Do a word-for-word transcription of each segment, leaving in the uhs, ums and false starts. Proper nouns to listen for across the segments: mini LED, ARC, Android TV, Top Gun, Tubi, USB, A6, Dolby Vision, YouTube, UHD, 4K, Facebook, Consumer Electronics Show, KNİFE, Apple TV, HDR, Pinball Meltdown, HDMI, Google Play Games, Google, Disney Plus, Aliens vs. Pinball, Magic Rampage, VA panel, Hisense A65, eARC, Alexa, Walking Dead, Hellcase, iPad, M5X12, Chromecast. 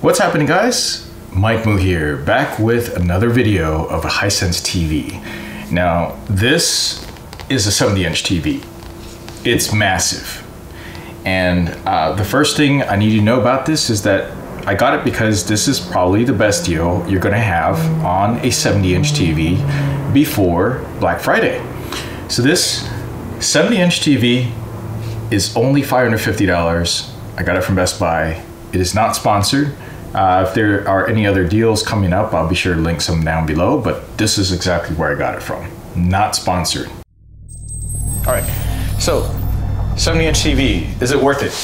What's happening, guys? Mike Moo here, back with another video of a Hisense T V. Now, this is a seventy inch T V. It's massive. And uh, the first thing I need you to know about this is that I got it because this is probably the best deal you're gonna have on a seventy inch T V before Black Friday. So this seventy inch T V is only five hundred fifty dollars. I got it from Best Buy. It is not sponsored. Uh, if there are any other deals coming up, I'll be sure to link some down below, but this is exactly where I got it from. Not sponsored. All right, so seventy inch T V, is it worth it?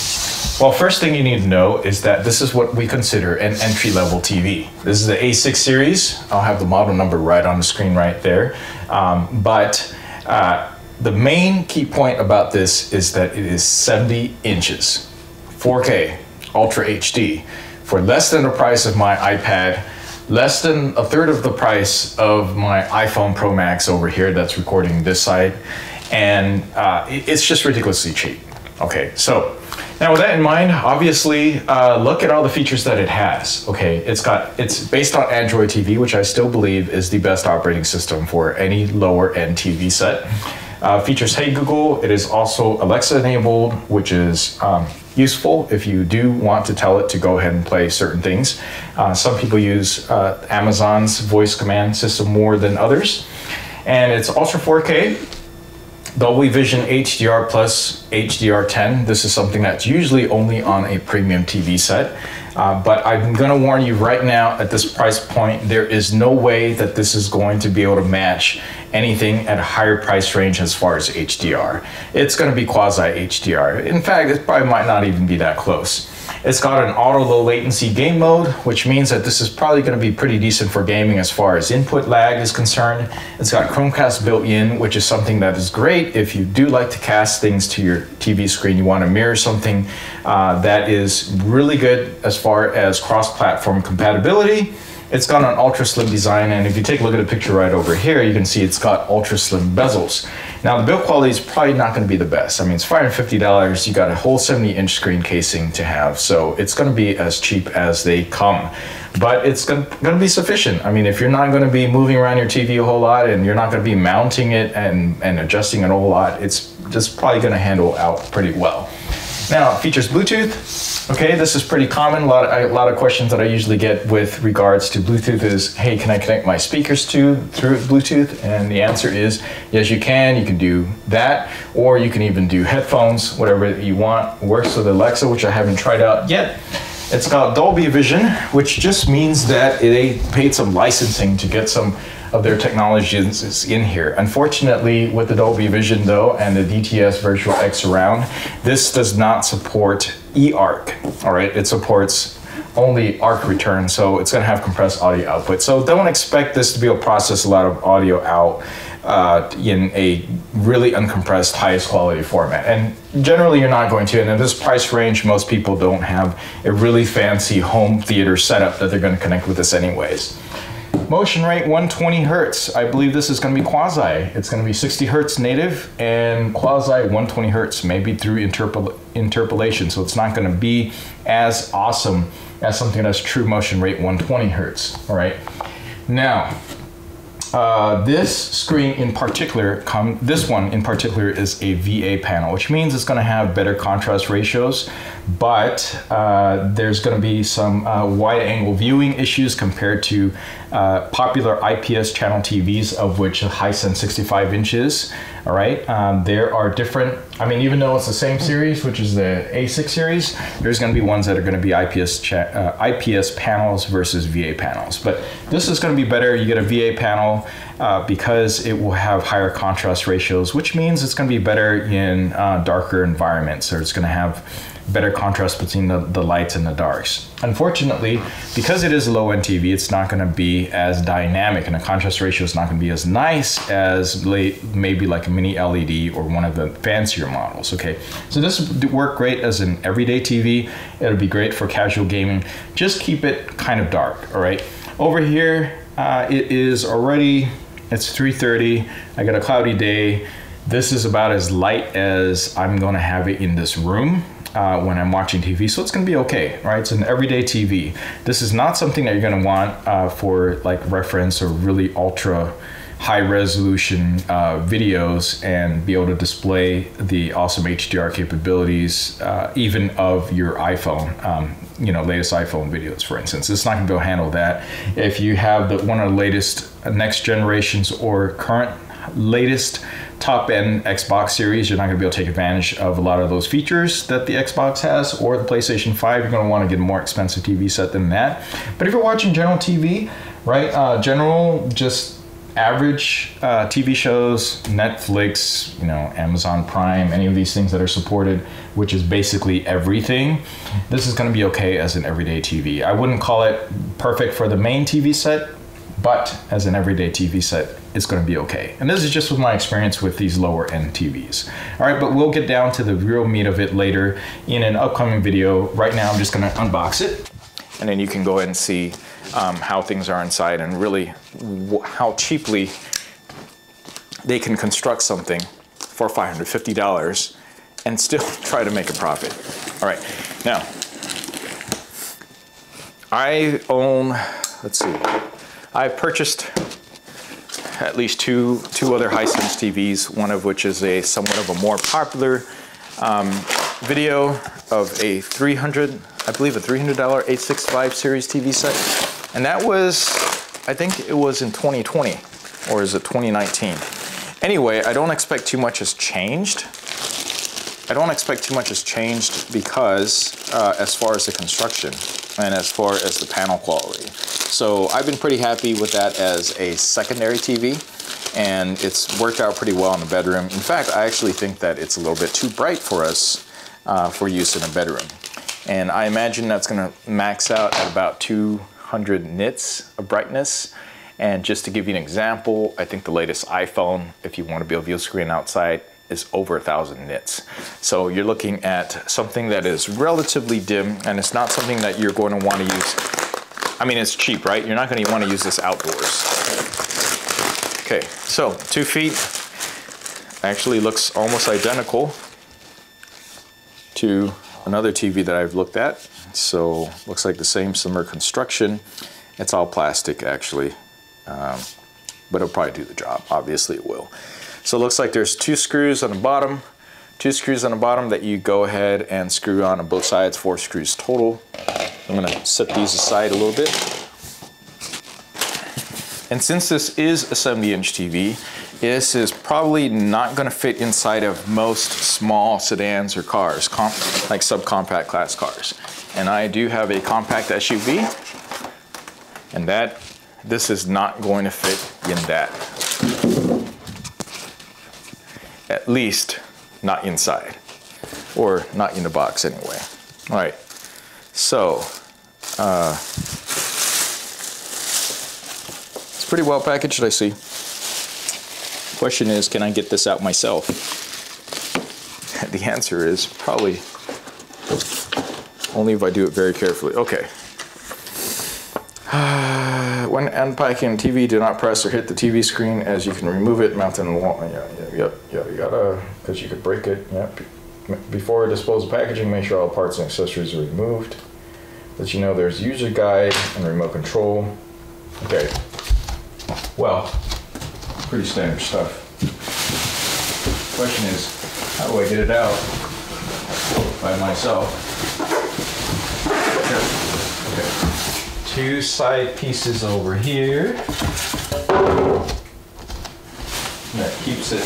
Well, first thing you need to know is that this is what we consider an entry-level T V. This is the A six series. I'll have the model number right on the screen right there. Um, but uh, the main key point about this is that it is seventy inches, four K, Ultra H D, for less than the price of my iPad, less than a third of the price of my iPhone Pro Max over here that's recording this side, and uh, it's just ridiculously cheap. Okay, so now with that in mind, obviously uh, look at all the features that it has. Okay, it's got it's based on Android T V, which I still believe is the best operating system for any lower end T V set. Uh, features Hey Google. It is also Alexa enabled, which is um, useful if you do want to tell it to go ahead and play certain things. Uh, some people use uh, Amazon's voice command system more than others. And it's Ultra four K, Dolby Vision H D R plus H D R ten. This is something that's usually only on a premium T V set. Uh, but I'm gonna warn you right now, at this price point, there is no way that this is going to be able to match anything at a higher price range as far as H D R. It's gonna be quasi H D R. In fact, it probably might not even be that close. It's got an auto low latency game mode, which means that this is probably gonna be pretty decent for gaming as far as input lag is concerned. It's got Chromecast built in, which is something that is great if you do like to cast things to your T V screen, you wanna mirror something. Uh, that is really good as far As far as cross-platform compatibility. It's got an ultra slim design, and if you take a look at a picture right over here, you can see it's got ultra slim bezels. Now the build quality is probably not going to be the best. I mean, it's five hundred fifty dollars, you got a whole seventy inch screen casing to have, so it's going to be as cheap as they come. But it's going to be sufficient. I mean, if you're not going to be moving around your T V a whole lot, and you're not going to be mounting it and, and adjusting it a whole lot, it's just probably going to handle out pretty well. Now, it features Bluetooth. Okay, this is pretty common. A lot, of, a lot of questions that I usually get with regards to Bluetooth is, hey, can I connect my speakers to through Bluetooth? And the answer is, yes, you can. You can do that, or you can even do headphones, whatever you want. Works with Alexa, which I haven't tried out yet. It's called Dolby Vision, which just means that they paid some licensing to get some of their technologies in here. Unfortunately, with the Dolby Vision though, and the D T S Virtual X surround, this does not support eARC, all right? It supports only A R C return, so it's gonna have compressed audio output. So don't expect this to be able to process a lot of audio out uh, in a really uncompressed, highest quality format. And generally you're not going to, and in this price range, most people don't have a really fancy home theater setup that they're gonna connect with this anyways. Motion rate one hundred twenty hertz. I believe this is going to be quasi. It's going to be sixty hertz native and quasi one hundred twenty hertz, maybe through interpol interpolation. So it's not going to be as awesome as something that's true motion rate one hundred twenty hertz. All right. Now, uh, this screen in particular, com this one in particular, is a V A panel, which means it's going to have better contrast ratios, but uh, there's going to be some uh, wide-angle viewing issues compared to Uh, popular I P S channel T Vs, of which a Hisense sixty-five inches, all right? Um, there are different, I mean, even though it's the same series, which is the A six series, there's gonna be ones that are gonna be I P S, cha uh, I P S panels versus V A panels. But this is gonna be better. You get a V A panel uh, because it will have higher contrast ratios, which means it's gonna be better in uh, darker environments, or it's gonna have better contrast between the, the lights and the darks. Unfortunately, because it is a low-end T V, it's not gonna be as dynamic, and the contrast ratio is not gonna be as nice as late, maybe like a mini L E D or one of the fancier models, okay? So this would work great as an everyday T V. It'll be great for casual gaming. Just keep it kind of dark, all right? Over here, uh, it is already, it's three thirty, I got a cloudy day. This is about as light as I'm gonna have it in this room. uh, when I'm watching T V, so it's gonna be okay, right? It's an everyday T V. This is not something that you're gonna want uh, for like reference or really ultra high resolution uh, videos and be able to display the awesome H D R capabilities uh, even of your iPhone, um, you know, latest iPhone videos, for instance. It's not gonna be able to handle that. If you have the, one of the latest uh, next generations or current latest top-end Xbox series, you're not going to be able to take advantage of a lot of those features that the Xbox has, or the PlayStation five. You're going to want to get a more expensive T V set than that. But if you're watching general T V, right, uh, general, just average uh, T V shows, Netflix, you know, Amazon Prime, any of these things that are supported, which is basically everything, this is going to be okay as an everyday T V. I wouldn't call it perfect for the main T V set, but as an everyday T V set, it's going to be okay. And this is just with my experience with these lower end T Vs. All right, but we'll get down to the real meat of it later in an upcoming video. Right now, I'm just going to unbox it, and then you can go ahead and see um, how things are inside and really how cheaply they can construct something for five hundred fifty dollars and still try to make a profit. All right, now, I own, let's see, I've purchased at least two, two other Hisense T Vs, one of which is a somewhat of a more popular um, video of a three hundred, I believe a three hundred dollar eight sixty-five series T V set. And that was, I think it was in twenty twenty, or is it twenty nineteen? Anyway, I don't expect too much has changed. I don't expect too much has changed because uh, as far as the construction and as far as the panel quality. So I've been pretty happy with that as a secondary T V, and it's worked out pretty well in the bedroom. In fact, I actually think that it's a little bit too bright for us uh, for use in a bedroom. And I imagine that's gonna max out at about two hundred nits of brightness. And just to give you an example, I think the latest iPhone, if you want to be able to view a screen outside, is over a thousand nits. So you're looking at something that is relatively dim, and it's not something that you're going to want to use. I mean, it's cheap, right? You're not going to want to use this outdoors. Okay, so two feet actually looks almost identical to another T V that I've looked at. So looks like the same similar construction. It's all plastic actually, um, but it'll probably do the job. Obviously it will. So it looks like there's two screws on the bottom, two screws on the bottom that you go ahead and screw on on both sides, four screws total. I'm gonna set these aside a little bit. And since this is a seventy inch T V, this is probably not gonna fit inside of most small sedans or cars, comp like subcompact class cars. And I do have a compact S U V, and that, this is not going to fit in that. At least not inside, or not in the box anyway. All right, so uh, it's pretty well packaged, I see. Question is, can I get this out myself? The answer is probably only if I do it very carefully. Okay. When unpacking T V, do not press or hit the T V screen, as you can remove it, mount it on the wall. Yeah, yeah, yep, yeah, you gotta, because you could break it. Yep. Before I dispose of packaging, make sure all parts and accessories are removed. Let you know there's user guide and remote control. Okay. Well, pretty standard stuff. Question is, how do I get it out by myself? Here. Okay. Two side pieces over here. That keeps it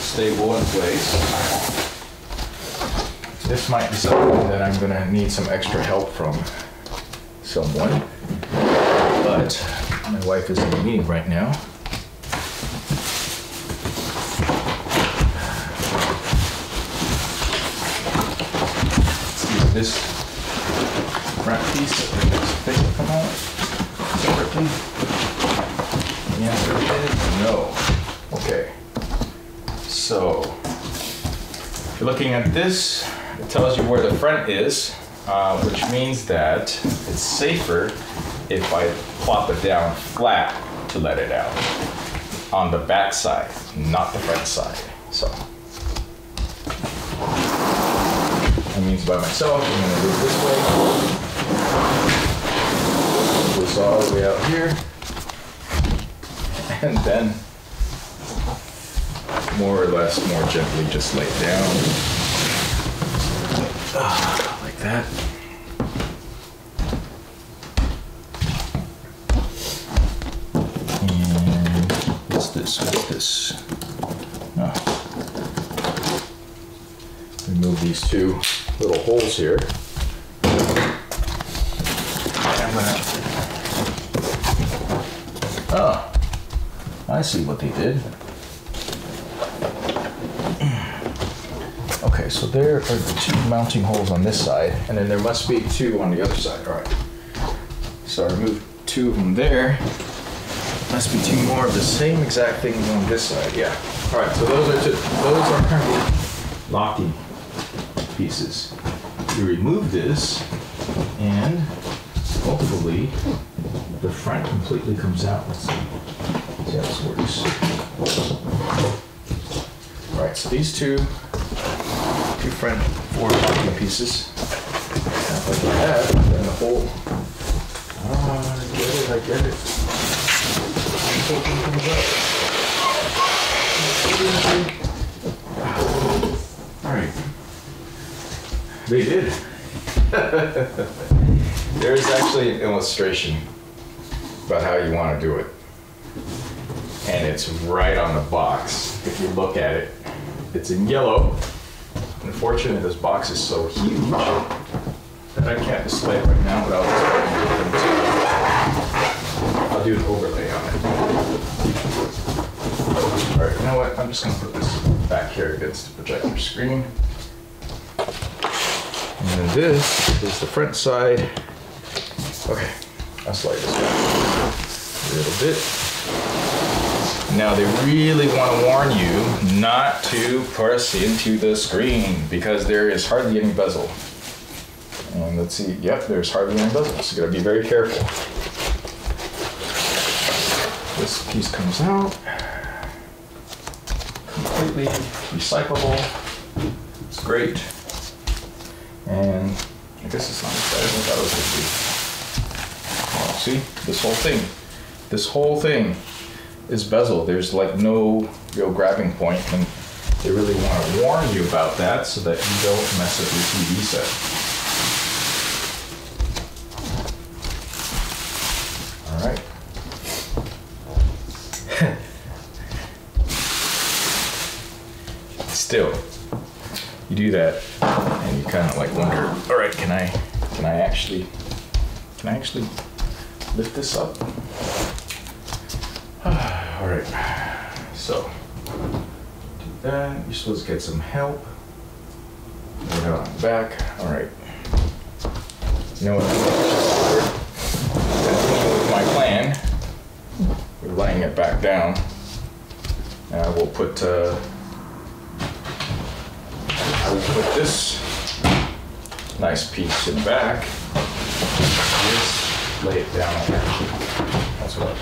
stable in place. This might be something that I'm gonna need some extra help from someone, but my wife is in a meeting right now. Let's use this wrap piece that makes the paper come out separately. The answer is no. Okay. So, if you're looking at this, it tells you where the front is, uh, which means that it's safer if I plop it down flat to let it out on the back side, not the front side. So. things by myself. I'm going to move this way. Move this all the way out here. And then, more or less, more gently just lay it down. Uh, like that. And what's this? What's this? Oh. Remove these two little holes here. I'm gonna... Oh, I see what they did. Okay, so there are the two mounting holes on this side, and then there must be two on the other side. All right. So I removed two of them there. Must be two more of the same exact thing on this side. Yeah. All right. So those are two. Those are the locking pieces. You remove this, and hopefully the front completely comes out. Let's see. See how this works. All right. So these two. Two front four locking pieces. Like I have, then the whole. Ah, I get it, I get it. Alright. They did. There's actually an illustration about how you want to do it. And it's right on the box. If you look at it, it's in yellow. Unfortunately, this box is so huge that I can't display it right now without displaying it. I'll do an overlay on it. All right, you know what? I'm just going to put this back here against the projector screen. And then this is the front side. Okay, I'll slide this back a little bit. Now they really want to warn you not to press into the screen because there is hardly any bezel. And let's see, yep, there's hardly any bezel, so you gotta be very careful. This piece comes out. Completely recyclable. It's great. And I guess it's not as bad as I thought it was going to be. See, this whole thing, this whole thing. Is bezel. There's like no real grabbing point, and they really want to warn you about that so that you don't mess up your T V set. All right. Still, you do that, and you kind of like wonder, all right, can I, can I actually, can I actually lift this up? All right, so do that. You're supposed to get some help. Put it on the back. All right. You know what? With my plan, we're laying it back down. Uh, we'll put. Uh, I will put this nice piece in the back. Just lay it down. That's what.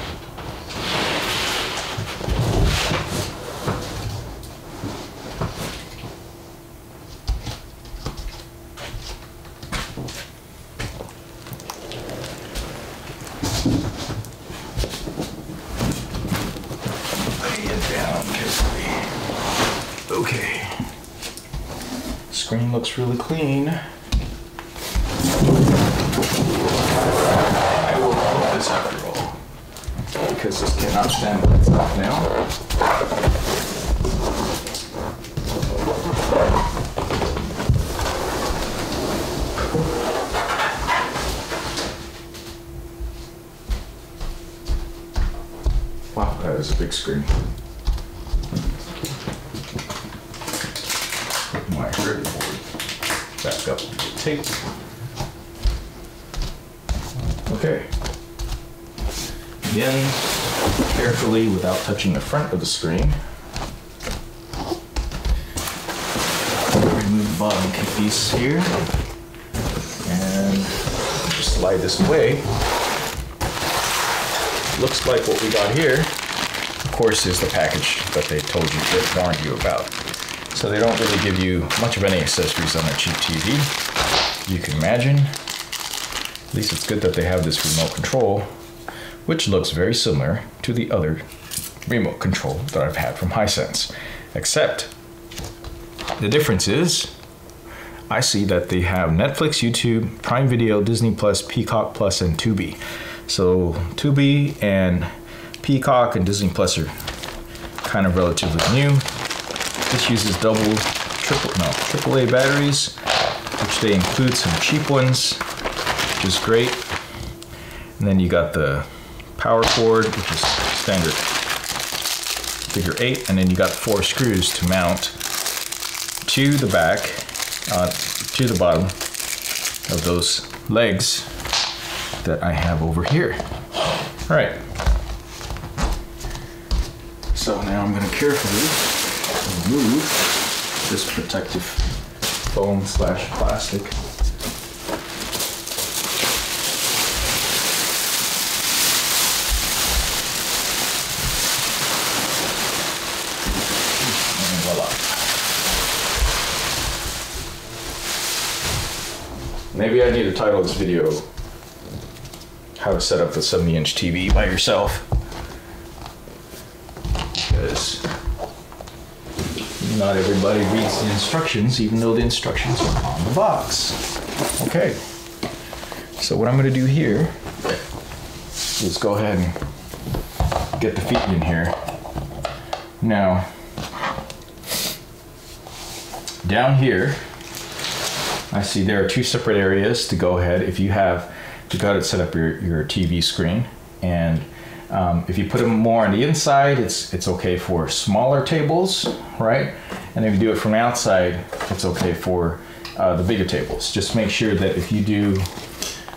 Looks really clean. I will put this after all because this cannot stand by itself now. Wow, that is a big screen. My grip board. Back up the tape. Okay. Again, carefully without touching the front of the screen. Remove the bottom piece here. And just slide this away. Looks like what we got here, of course, is the package that they told you, that warned you about. So they don't really give you much of any accessories on a cheap T V. you can imagine. At least it's good that they have this remote control, which looks very similar to the other remote control that I've had from Hisense. Except the difference is I see that they have Netflix, YouTube, Prime Video, Disney Plus, Peacock Plus, and Tubi. So Tubi and Peacock and Disney Plus are kind of relatively new. This uses double, triple, no, triple A batteries, which they include some cheap ones, which is great. And then you got the power cord, which is standard figure eight, and then you got four screws to mount to the back, uh, to the bottom of those legs that I have over here. All right. So now I'm going to carefully remove this protective foam slash plastic. Maybe I need to title this video, how to set up the seventy inch T V by yourself. Because not everybody reads the instructions, even though the instructions are on the box. Okay, so what I'm gonna do here is go ahead and get the feet in here. Now, down here, I see there are two separate areas to go ahead if you have to go to set up your, your T V screen. And um, if you put them more on the inside, it's, it's okay for smaller tables, right? And if you do it from the outside, it's okay for uh, the bigger tables. Just make sure that if you do,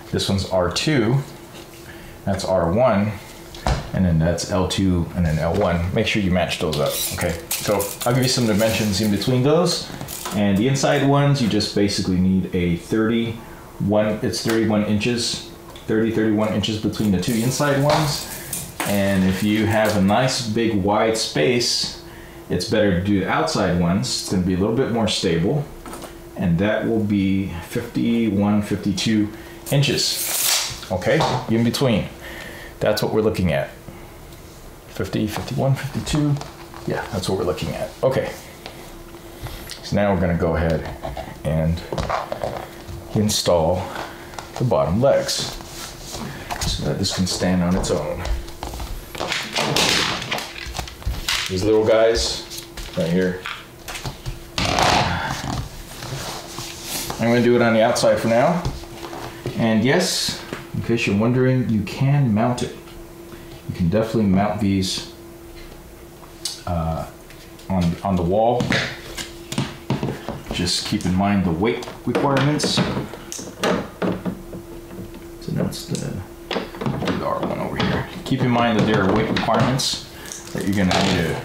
this one's R two, that's R one, and then that's L two and then L one. Make sure you match those up, okay? So I'll give you some dimensions in between those. And the inside ones, you just basically need a thirty-one, it's thirty-one inches, thirty, thirty-one inches between the two inside ones. And if you have a nice big wide space, it's better to do the outside ones. It's gonna be a little bit more stable. And that will be fifty-one, fifty-two inches. Okay, in between. That's what we're looking at. fifty, fifty-one, fifty-two. Yeah, that's what we're looking at. Okay. So now we're gonna go ahead and install the bottom legs so that this can stand on its own. These little guys right here. I'm gonna do it on the outside for now. And yes, in case you're wondering, you can mount it. You can definitely mount these uh, on, on the wall. Just keep in mind the weight requirements. So that's the, the R one over here. Keep in mind that there are weight requirements that you're gonna need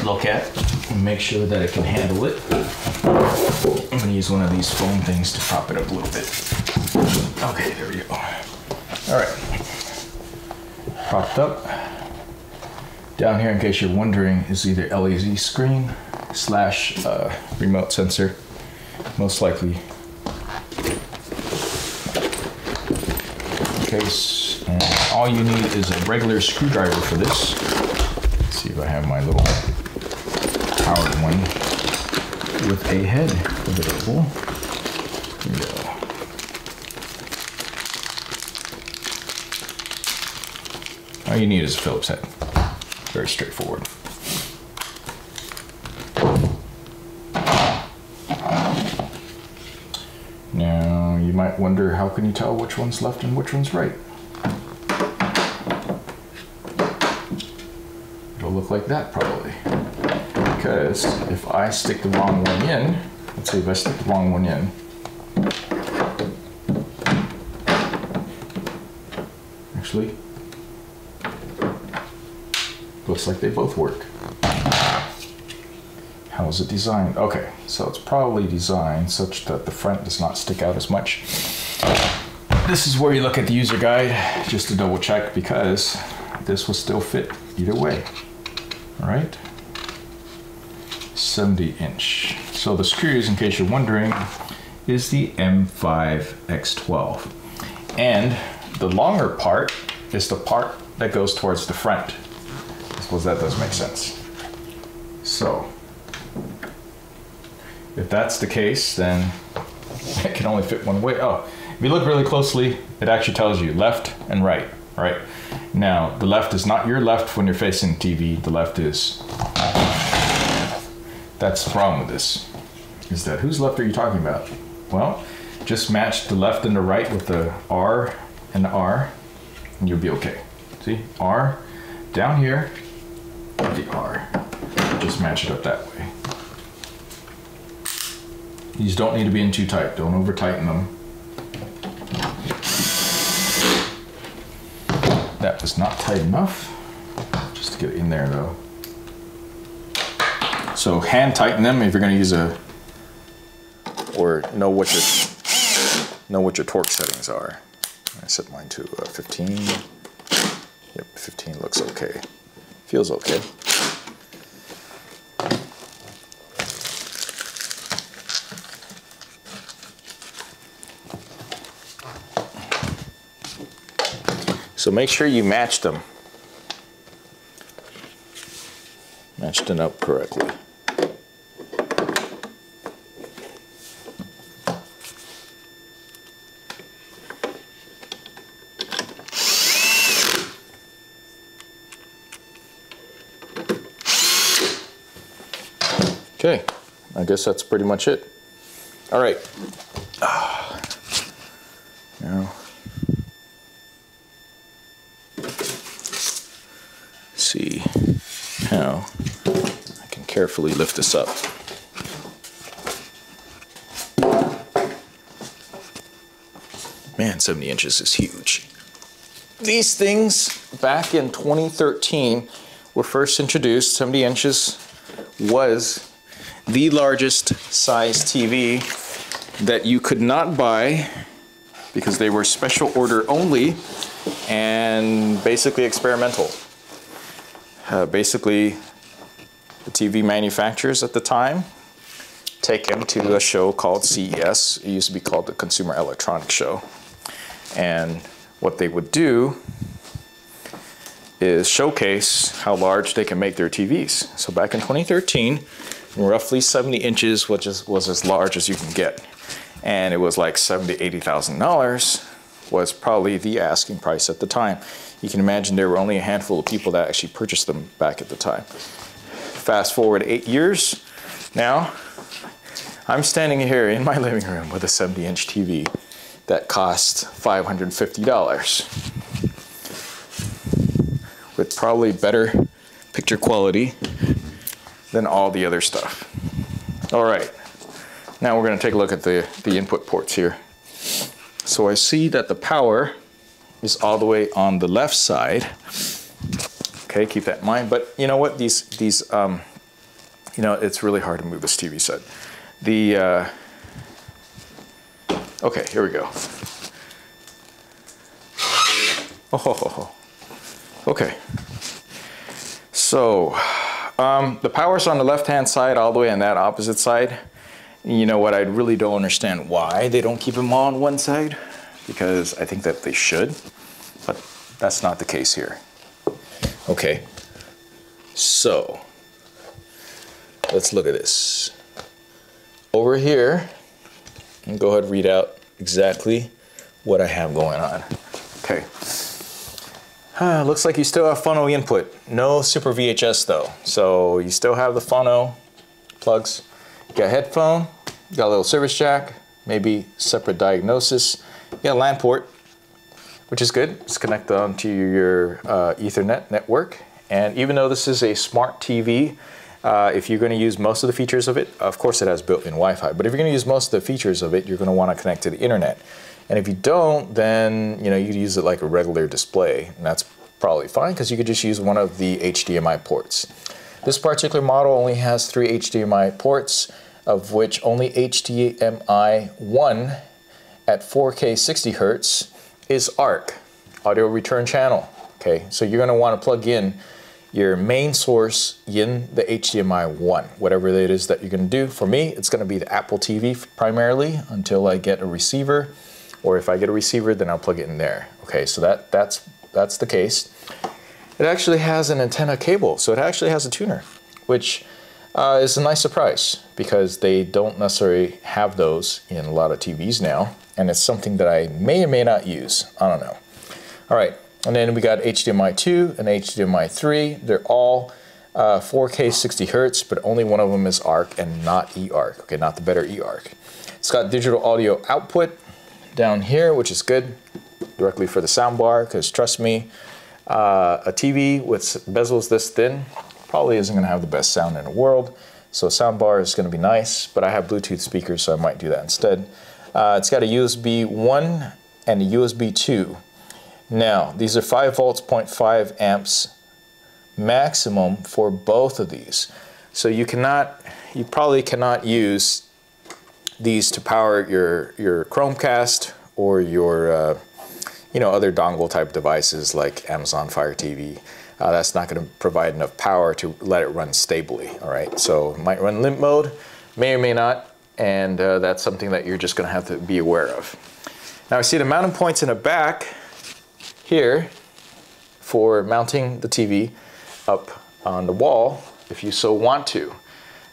to look at and make sure that it can handle it. I'm gonna use one of these foam things to prop it up a little bit. Okay, there we go. All right, propped up. Down here, in case you're wondering, is either L E D screen slash uh, remote sensor, most likely. Okay, and all you need is a regular screwdriver for this. Let's see if I have my little powered one with a head available. There we go. All you need is a Phillips head. Very straightforward. Now, you might wonder, how can you tell which one's left and which one's right? It'll look like that, probably. Because if I stick the wrong one in, let's see if I stick the wrong one in. Actually, looks like they both work. How is it designed? Okay, so it's probably designed such that the front does not stick out as much. This is where you look at the user guide, just to double check, because this will still fit either way. All right, seventy inch. So the screws, in case you're wondering, is the M five X twelve. And the longer part is the part that goes towards the front. I suppose that does make sense. So if that's the case, then it can only fit one way. Oh, if you look really closely, it actually tells you left and right, right? Now, the left is not your left when you're facing the T V. The left is, that's the problem with this, is that whose left are you talking about? Well, just match the left and the right with the R and the R, and you'll be okay. See, R down here, the R. Just match it up that way. These don't need to be in too tight. Don't over tighten them. That was not tight enough. Just to get it in there though. So hand tighten them if you're going to use a, or know what your know what your torque settings are. I set mine to uh, fifteen. Yep, fifteen looks okay. Feels okay. So make sure you match them. Match them up correctly. Okay, I guess that's pretty much it. All right. Now, see how I can carefully lift this up. Man, seventy inches is huge. These things back in twenty thirteen were first introduced. seventy inches was the largest size T V that you could not buy because they were special order only and basically experimental. Uh, basically, the T V manufacturers at the time take them to a show called C E S. It used to be called the Consumer Electronics Show. And what they would do is showcase how large they can make their T Vs. So back in twenty thirteen, roughly seventy inches, which is, was as large as you can get. And it was like seventy thousand to eighty thousand dollars was probably the asking price at the time. You can imagine there were only a handful of people that actually purchased them back at the time. Fast forward eight years now, I'm standing here in my living room with a seventy inch T V that cost five hundred fifty dollars with probably better picture quality than all the other stuff. All right, now we're gonna take a look at the, the input ports here. So I see that the power is all the way on the left side. Okay, keep that in mind, but you know what, these, these um, you know, it's really hard to move this T V set. The, uh, okay, here we go. Oh, ho, ho, ho. Okay, so, Um, the power's on the left-hand side, all the way on that opposite side. You know what, I really don't understand why they don't keep them all on one side, because I think that they should, but that's not the case here. Okay, so let's look at this. Over here, and go ahead and read out exactly what I have going on. Okay. Uh, looks like you still have phono input. No Super V H S though. So you still have the phono plugs. You got a headphone, you got a little service jack, maybe separate diagnosis. You got a LAN port, which is good. It's connected onto your uh, Ethernet network. And even though this is a smart T V, uh, if you're gonna use most of the features of it, of course it has built-in Wi-Fi, but if you're gonna use most of the features of it, you're gonna wanna connect to the internet. And if you don't, then you know you could use it like a regular display, and that's probably fine because you could just use one of the H D M I ports. This particular model only has three H D M I ports, of which only H D M I one at four K sixty hertz is ARC, audio return channel. Okay, so you're going to want to plug in your main source in the H D M I one, whatever it is that you're gonna do. For me, it's gonna be the Apple T V primarily until I get a receiver, or if I get a receiver, then I'll plug it in there. Okay, so that, that's, that's the case. It actually has an antenna cable, so it actually has a tuner, which uh, is a nice surprise because they don't necessarily have those in a lot of T Vs now, and it's something that I may or may not use, I don't know. All right, and then we got H D M I two and H D M I three. They're all uh, four K sixty hertz, but only one of them is ARC and not eARC, okay, not the better eARC. It's got digital audio output down here, which is good, directly for the soundbar, because trust me, Uh, a T V with bezels this thin probably isn't going to have the best sound in the world, so a soundbar is going to be nice, but I have Bluetooth speakers, so I might do that instead. Uh, it's got a U S B one and a U S B two. Now, these are five volts, zero point five amps maximum for both of these. So you cannot, you probably cannot use these to power your, your Chromecast or your uh, you know, other dongle type devices like Amazon Fire T V. Uh, that's not going to provide enough power to let it run stably, all right? So it might run limp mode, may or may not, and uh, that's something that you're just going to have to be aware of. Now I see the mounting points in the back here for mounting the T V up on the wall if you so want to.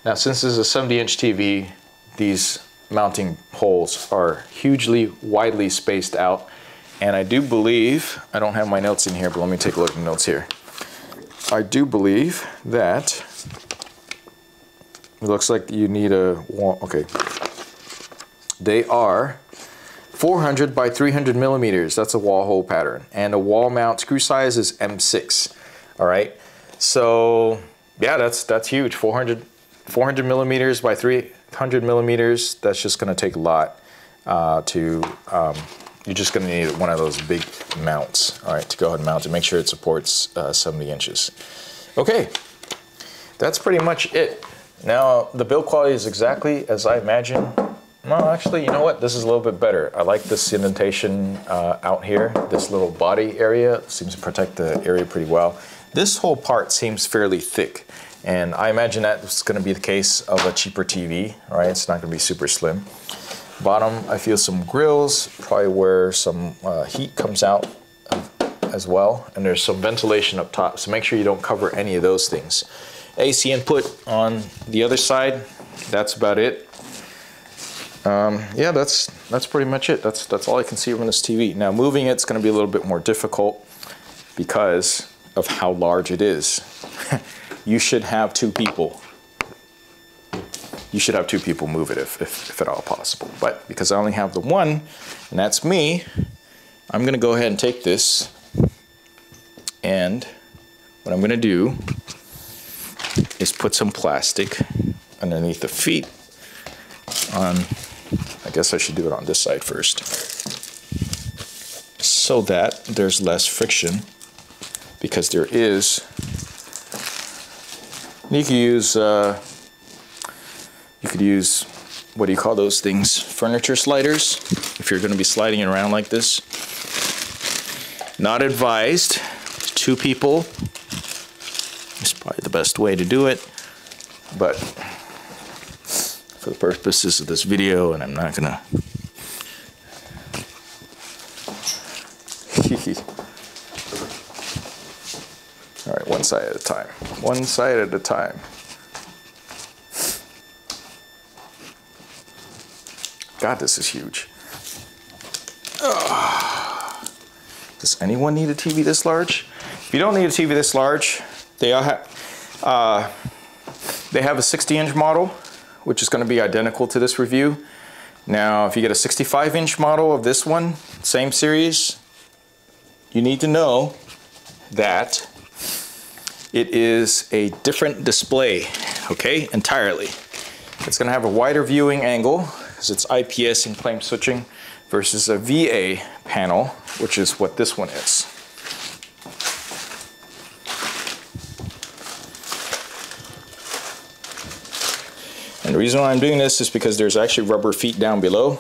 Now since this is a seventy inch T V, these mounting holes are hugely widely spaced out. And I do believe, I don't have my notes in here, but let me take a look at the notes here. I do believe that it looks like you need a, okay. They are four hundred by three hundred millimeters. That's a wall hole pattern. And a wall mount screw size is M six. All right. So yeah, that's, that's huge. four hundred, four hundred millimeters by three hundred millimeters. That's just going to take a lot uh, to, um, you're just gonna need one of those big mounts, all right, to go ahead and mount it. Make sure it supports uh, seventy inches. Okay, that's pretty much it. Now, the build quality is exactly as I imagined. Well, actually, you know what? This is a little bit better. I like this indentation uh, out here. This little body area seems to protect the area pretty well. This whole part seems fairly thick, and I imagine that's gonna be the case of a cheaper T V, all right? It's not gonna be super slim. Bottom, I feel some grills, probably where some uh, heat comes out as well. And there's some ventilation up top, so make sure you don't cover any of those things. A C input on the other side, that's about it. Um, yeah, that's that's pretty much it. That's, that's all I can see from this T V. Now moving it's gonna be a little bit more difficult because of how large it is. You should have two people. You should have two people move it if, if, if at all possible. But because I only have the one, and that's me, I'm gonna go ahead and take this, and what I'm gonna do is put some plastic underneath the feet on, I guess I should do it on this side first, so that there's less friction, because there is, you can use, uh, you could use, what do you call those things? Furniture sliders, if you're gonna be sliding it around like this. Not advised, two people is probably the best way to do it, but for the purposes of this video, and I'm not gonna. All right, one side at a time, one side at a time. God, this is huge. Ugh. Does anyone need a T V this large? If you don't need a T V this large, they, all ha uh, they have a sixty inch model, which is gonna be identical to this review. Now, if you get a sixty-five inch model of this one, same series, you need to know that it is a different display, okay, entirely. It's gonna have a wider viewing angle, because it's I P S and claim switching versus a V A panel, which is what this one is. And the reason why I'm doing this is because there's actually rubber feet down below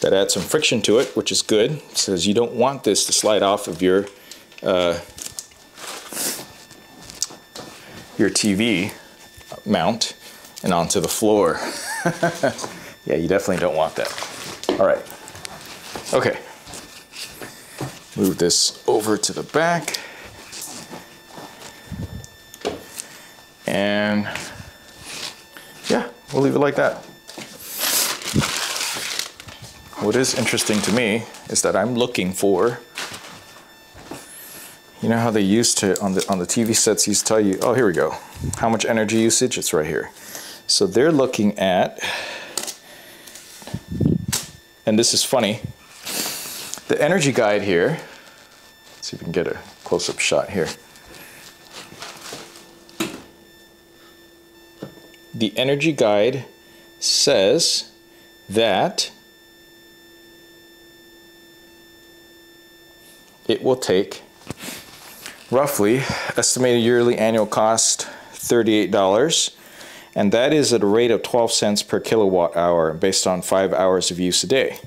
that add some friction to it, which is good, because you don't want this to slide off of your uh, your T V mount and onto the floor. Yeah, you definitely don't want that. All right. Okay. Move this over to the back. And yeah, we'll leave it like that. What is interesting to me is that I'm looking for, you know how they used to, on the, on the T V sets, used to tell you, oh, here we go, how much energy usage, it's right here. So they're looking at, and this is funny, the energy guide here, let's see if we can get a close-up shot here. The energy guide says that it will take roughly estimated yearly annual cost thirty-eight dollars, and that is at a rate of twelve cents per kilowatt hour based on five hours of use a day.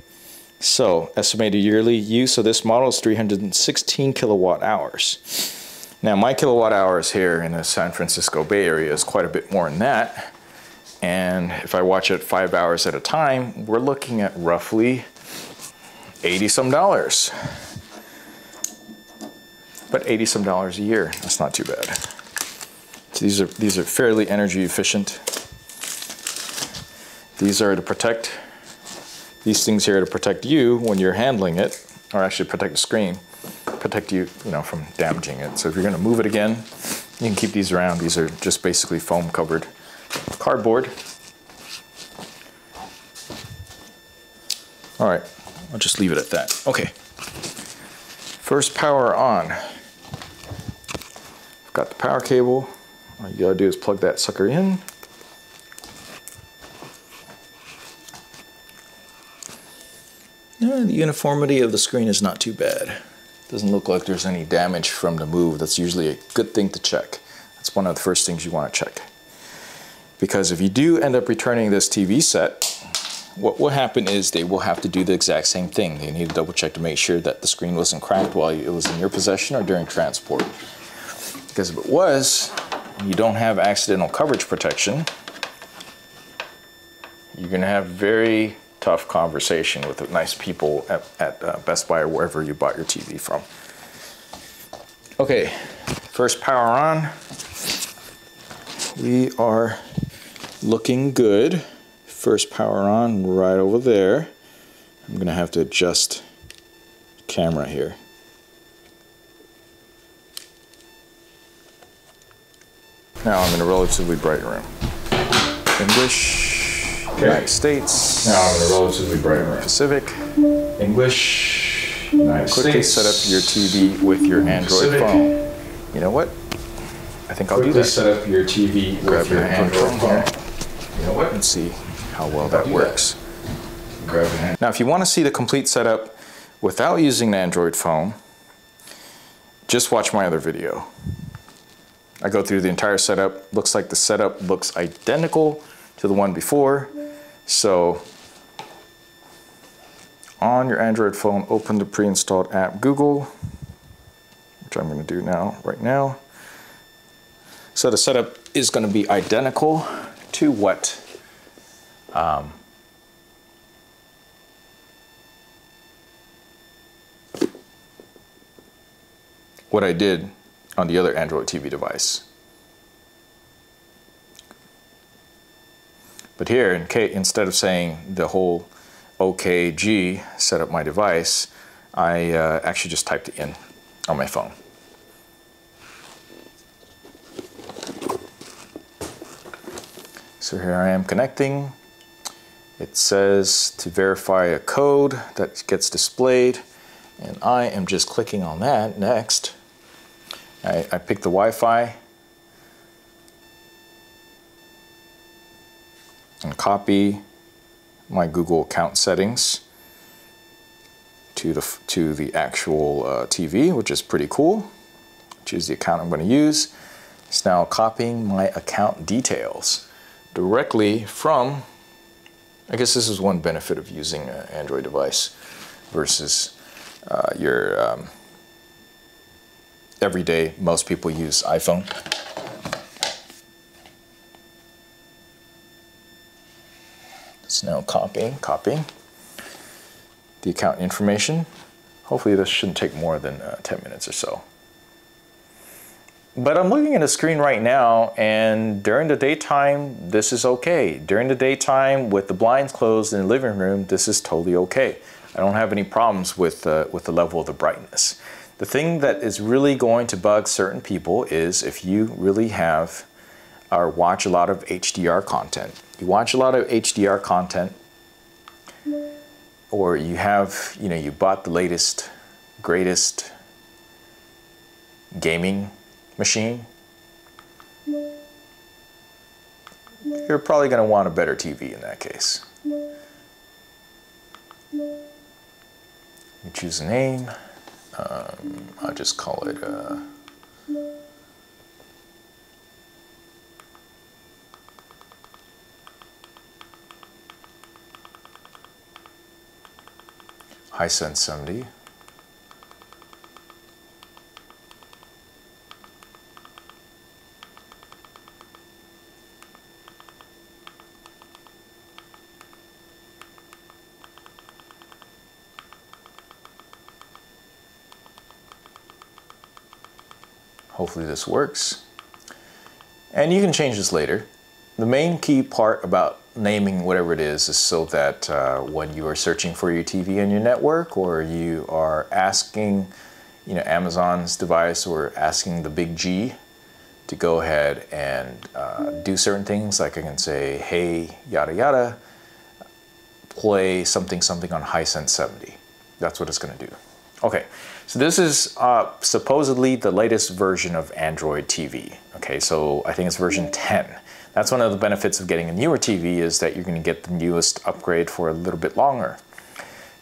So estimated yearly use of this model is three hundred sixteen kilowatt hours. Now my kilowatt hours here in the San Francisco Bay Area is quite a bit more than that. And if I watch it five hours at a time, we're looking at roughly eighty some dollars. But eighty some dollars a year, that's not too bad. So these are, these are fairly energy efficient. These are to protect, these things here are to protect you when you're handling it, or actually protect the screen, protect you, you know, from damaging it. So if you're gonna move it again, you can keep these around. These are just basically foam covered cardboard. All right, I'll just leave it at that. Okay. First power on. I've got the power cable. All you gotta do is plug that sucker in. Yeah, the uniformity of the screen is not too bad. Doesn't look like there's any damage from the move. That's usually a good thing to check. That's one of the first things you want to check. Because if you do end up returning this T V set, what will happen is they will have to do the exact same thing. They need to double check to make sure that the screen wasn't cracked while it was in your possession or during transport. Because if it was, and you don't have accidental coverage protection, you're gonna have very tough conversation with the nice people at, at uh, Best Buy or wherever you bought your T V from. Okay, first power on. We are looking good. First power on right over there. I'm gonna have to adjust the camera here. Now I'm in a relatively bright room. English. Okay. United States. Now I'm in a relatively bright room. Pacific. English. United Quickly States. Set up your T V with your Android Pacific. phone. You know what? I think I'll Quickly do that. Set up your T V Grab with your, your Android, Android phone. phone. You know what? And see how well that works. That. Grab your hand. Now, if you want to see the complete setup without using the Android phone, just watch my other video. I go through the entire setup. Looks like the setup looks identical to the one before. So on your Android phone, open the pre-installed app Google, which I'm gonna do now, right now. So the setup is gonna be identical to what um, what I did on the other Android T V device. But here, in K, instead of saying the whole O K G, set up my device, I uh, actually just typed it in on my phone. So here I am connecting. It says to verify a code that gets displayed, and I am just clicking on that. Next, I, I pick the Wi-Fi and copy my Google account settings to the, to the actual uh, T V, which is pretty cool. Choose the account I'm going to use. It's now copying my account details directly from, I guess this is one benefit of using an Android device versus uh, your um, everyday, most people use iPhone. It's now copying, copying the account information. Hopefully this shouldn't take more than uh, ten minutes or so. But I'm looking at a screen right now, and during the daytime, this is okay. During the daytime, with the blinds closed in the living room, this is totally okay. I don't have any problems with, uh, with the level of the brightness. The thing that is really going to bug certain people is if you really have or watch a lot of H D R content. You watch a lot of H D R content, or you have, you know, you bought the latest, greatest gaming machine, you're probably going to want a better T V in that case. You choose a name. Um, I'll just call it uh, Hisense seventy. Hopefully this works. And you can change this later. The main key part about naming whatever it is is so that uh, when you are searching for your T V and your network, or you are asking, you know, Amazon's device, or asking the big G to go ahead and uh, do certain things, like I can say, hey, yada yada, play something something on Hisense seventy. That's what it's going to do. Okay, so this is uh, supposedly the latest version of Android T V. Okay, so I think it's version ten. That's one of the benefits of getting a newer T V, is that you're going to get the newest upgrade for a little bit longer.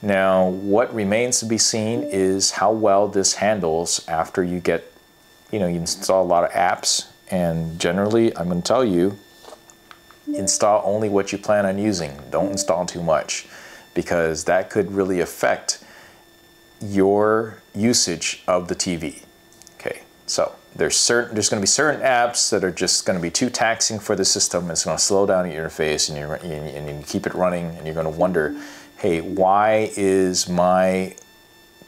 Now, what remains to be seen is how well this handles after you get, you know, you install a lot of apps, and generally, I'm going to tell you, install only what you plan on using. Don't install too much, because that could really affect your usage of the T V. Okay, so there's certain there's going to be certain apps that are just going to be too taxing for the system. It's going to slow down your interface, and you're and you keep it running, and you're going to wonder, hey, why is my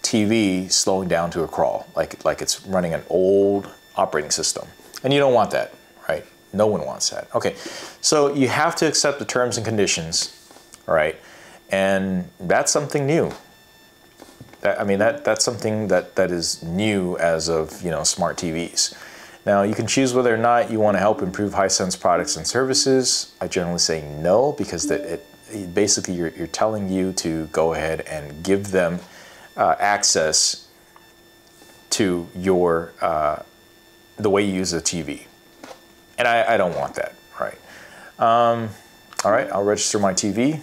T V slowing down to a crawl, like like it's running an old operating system? And you don't want that, right? No one wants that. Okay, so you have to accept the terms and conditions, all right? And that's something new. I mean, that, that's something that, that is new as of, you know, smart T Vs. Now, you can choose whether or not you want to help improve Hisense products and services. I generally say no, because that it, it basically you're, you're telling you to go ahead and give them uh, access to your, uh, the way you use the T V. And I, I don't want that, right? Um, all right, I'll register my T V.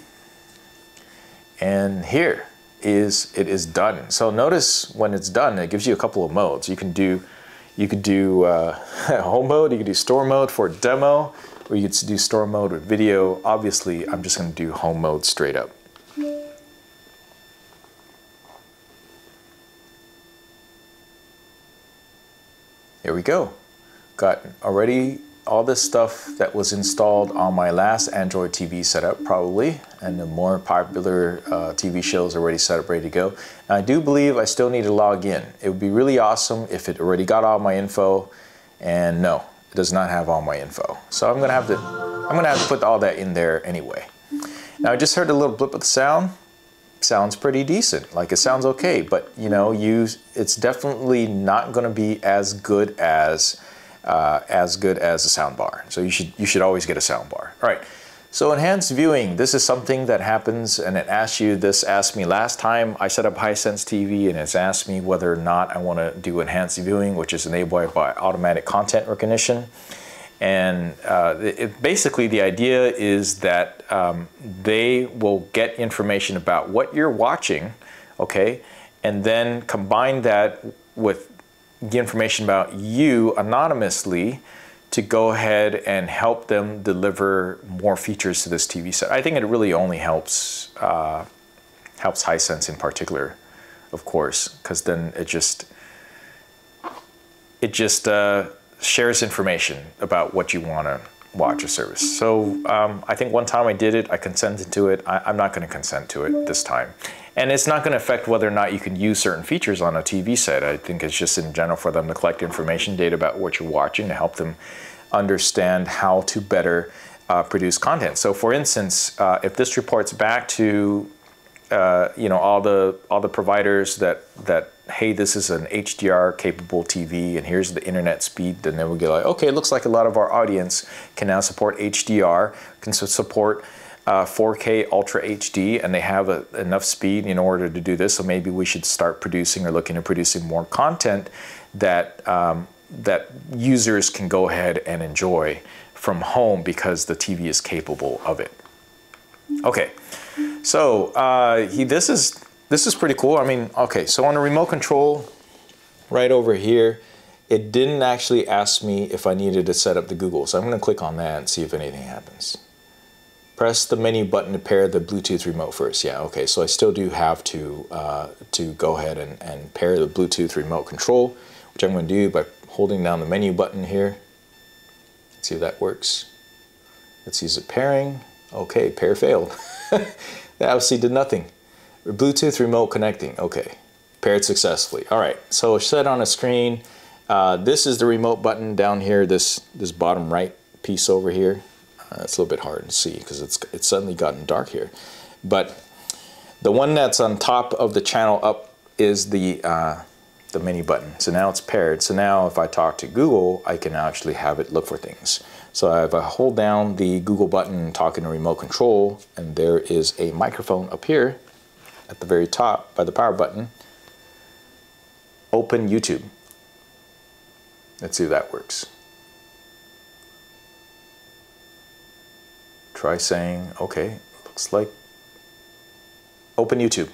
And here. Is it is done. So notice when it's done, it gives you a couple of modes. You can do, you could do uh, home mode, you could do store mode for demo, or you could do store mode with video. Obviously, I'm just gonna do home mode straight up. Here we go. Got already all this stuff that was installed on my last Android T V setup, probably, and the more popular uh, T V shows already set up, ready to go. And I do believe I still need to log in. It would be really awesome if it already got all my info, and no, it does not have all my info. So I'm gonna have to, I'm gonna have to put all that in there anyway. Now, I just heard a little blip of the sound. Sounds pretty decent, like it sounds okay, but you know, you, it's definitely not gonna be as good as Uh, as good as a soundbar. So you should you should always get a soundbar. All right. So enhanced viewing. This is something that happens, and it asks you. This asked me last time I set up Hisense T V, and it's asked me whether or not I want to do enhanced viewing, which is enabled by automatic content recognition. And uh, it, basically, the idea is that um, they will get information about what you're watching, okay, and then combine that with the information about you anonymously to go ahead and help them deliver more features to this T V set. I think it really only helps uh, helps Hisense in particular, of course, because then it just it just uh, shares information about what you want to watch a service. So um, I think one time I did it, I consented to it. I, I'm not going to consent to it this time. And it's not going to affect whether or not you can use certain features on a T V set. I think it's just in general for them to collect information, data about what you're watching to help them understand how to better uh, produce content. So for instance, uh, if this reports back to uh, you know, all the all the providers that that hey, this is an H D R capable T V and here's the internet speed, then then we go like, okay, it looks like a lot of our audience can now support H D R, can support uh, four K Ultra H D, and they have a, enough speed in order to do this. So maybe we should start producing or looking at producing more content that um, that users can go ahead and enjoy from home because the T V is capable of it. Okay, so uh, he, this is This is pretty cool. I mean, okay, so on the remote control right over here, it didn't actually ask me if I needed to set up the Google. So I'm going to click on that and see if anything happens. Press the menu button to pair the Bluetooth remote first. Yeah, okay, so I still do have to, uh, to go ahead and, and pair the Bluetooth remote control, which I'm going to do by holding down the menu button here. Let's see if that works. Let's use a pairing. Okay, pair failed. That obviously did nothing. Bluetooth remote connecting, okay. Paired successfully, all right. So set on a screen. Uh, this is the remote button down here, this this bottom right piece over here. Uh, it's a little bit hard to see because it's, it's suddenly gotten dark here. But the one that's on top of the channel up is the, uh, the mini button. So now it's paired. So now if I talk to Google, I can actually have it look for things. So if I hold down the Google button, talking to remote control, and there is a microphone up here at the very top by the power button. Open YouTube. Let's see if that works. Try saying, okay, looks like open YouTube.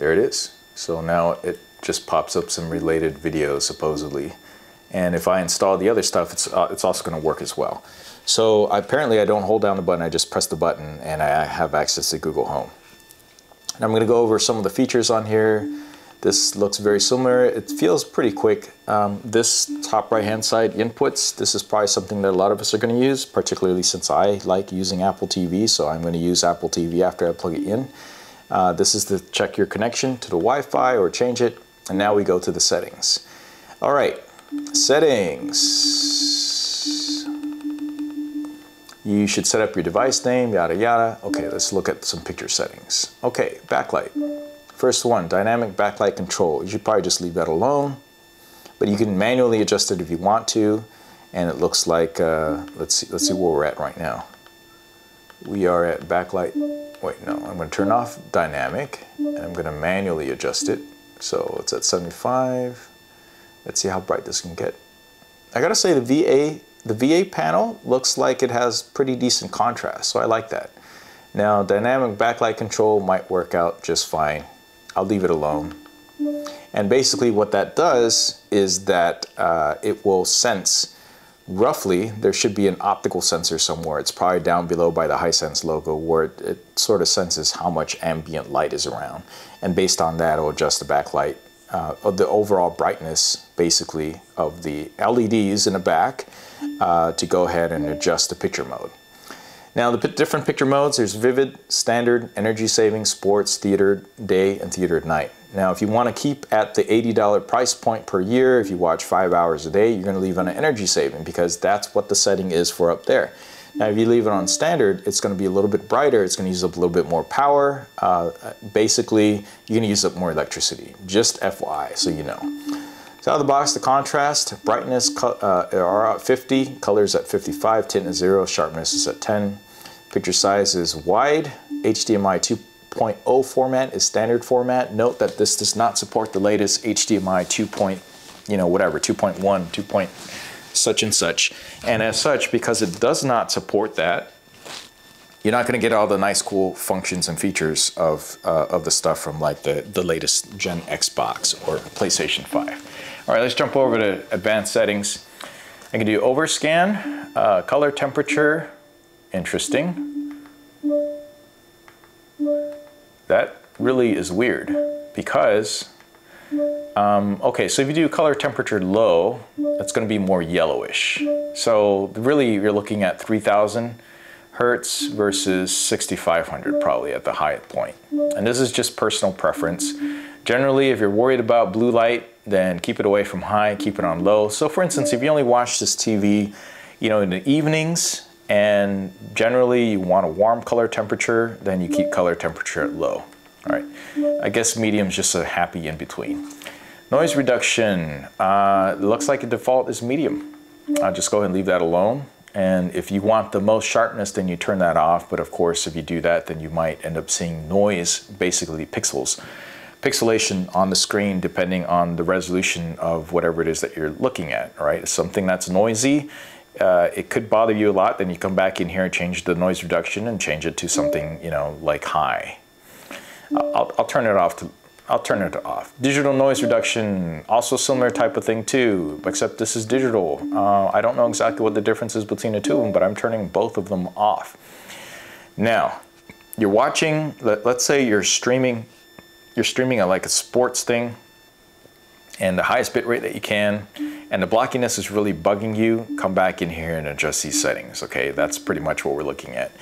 There it is. So now it just pops up some related videos supposedly. And if I install the other stuff, it's, uh, it's also gonna work as well. So apparently I don't hold down the button, I just press the button and I have access to Google Home. And I'm gonna go over some of the features on here. This looks very similar. It feels pretty quick. Um, this top right-hand side inputs, this is probably something that a lot of us are gonna use, particularly since I like using Apple T V, so I'm gonna use Apple T V after I plug it in. Uh, this is to check your connection to the Wi-Fi or change it. And now we go to the settings. All right. Settings. You should set up your device name, yada yada. Okay, let's look at some picture settings. Okay, backlight. First one, dynamic backlight control. You should probably just leave that alone, but you can manually adjust it if you want to. And it looks like uh, let's see, let's see where we're at right now. We are at backlight. Wait, no, I'm going to turn off dynamic, and I'm going to manually adjust it. So it's at seventy-five. Let's see how bright this can get. I gotta say the V A, the V A panel looks like it has pretty decent contrast, so I like that. Now, dynamic backlight control might work out just fine. I'll leave it alone. And basically what that does is that uh, it will sense roughly, there should be an optical sensor somewhere. It's probably down below by the Hisense logo where it, it sort of senses how much ambient light is around. And based on that, it'll adjust the backlight Uh, of the overall brightness, basically, of the L E Ds in the back uh, to go ahead and adjust the picture mode. Now, the different picture modes, there's vivid, standard, energy saving, sports, theater day, and theater at night. Now, if you want to keep at the eighty dollar price point per year, if you watch five hours a day, you're going to leave on an energy saving because that's what the setting is for up there. Now, if you leave it on standard, it's going to be a little bit brighter. It's going to use up a little bit more power. Uh, basically, you're going to use up more electricity. Just F Y I, so you know. So out of the box, the contrast, brightness uh, are at fifty, colors at fifty-five, tint is zero, sharpness is at ten. Picture size is wide. H D M I two point oh format is standard format. Note that this does not support the latest H D M I two point, you know, whatever, two point one, two point such and such, and as such, because it does not support that, you're not going to get all the nice cool functions and features of uh, of the stuff from like the the latest gen Xbox or PlayStation five. All right, let's jump over to advanced settings. I can do overscan, uh, color, temperature. Interesting. That really is weird because Um, okay, so if you do color temperature low, that's going to be more yellowish. So really you're looking at three thousand hertz versus sixty-five hundred probably at the high point. And this is just personal preference. Generally, if you're worried about blue light, then keep it away from high, keep it on low. So for instance, if you only watch this T V, you know, in the evenings, and generally you want a warm color temperature, then you keep color temperature at low. All right, I guess medium is just a happy in between. Noise reduction, uh, looks like the default is medium. I'll just go ahead and leave that alone. And if you want the most sharpness, then you turn that off. But of course, if you do that, then you might end up seeing noise, basically pixels. Pixelation on the screen, depending on the resolution of whatever it is that you're looking at, right? Something that's noisy, uh, it could bother you a lot. Then you come back in here and change the noise reduction and change it to something, you know, like high. I'll, I'll turn it off to, I'll turn it off. Digital noise reduction, also similar type of thing too, except this is digital. Uh, I don't know exactly what the difference is between the two of them, but I'm turning both of them off. Now, you're watching, let, let's say you're streaming, you're streaming at like a sports thing, and the highest bit rate that you can, and the blockiness is really bugging you, come back in here and adjust these settings, okay? That's pretty much what we're looking at.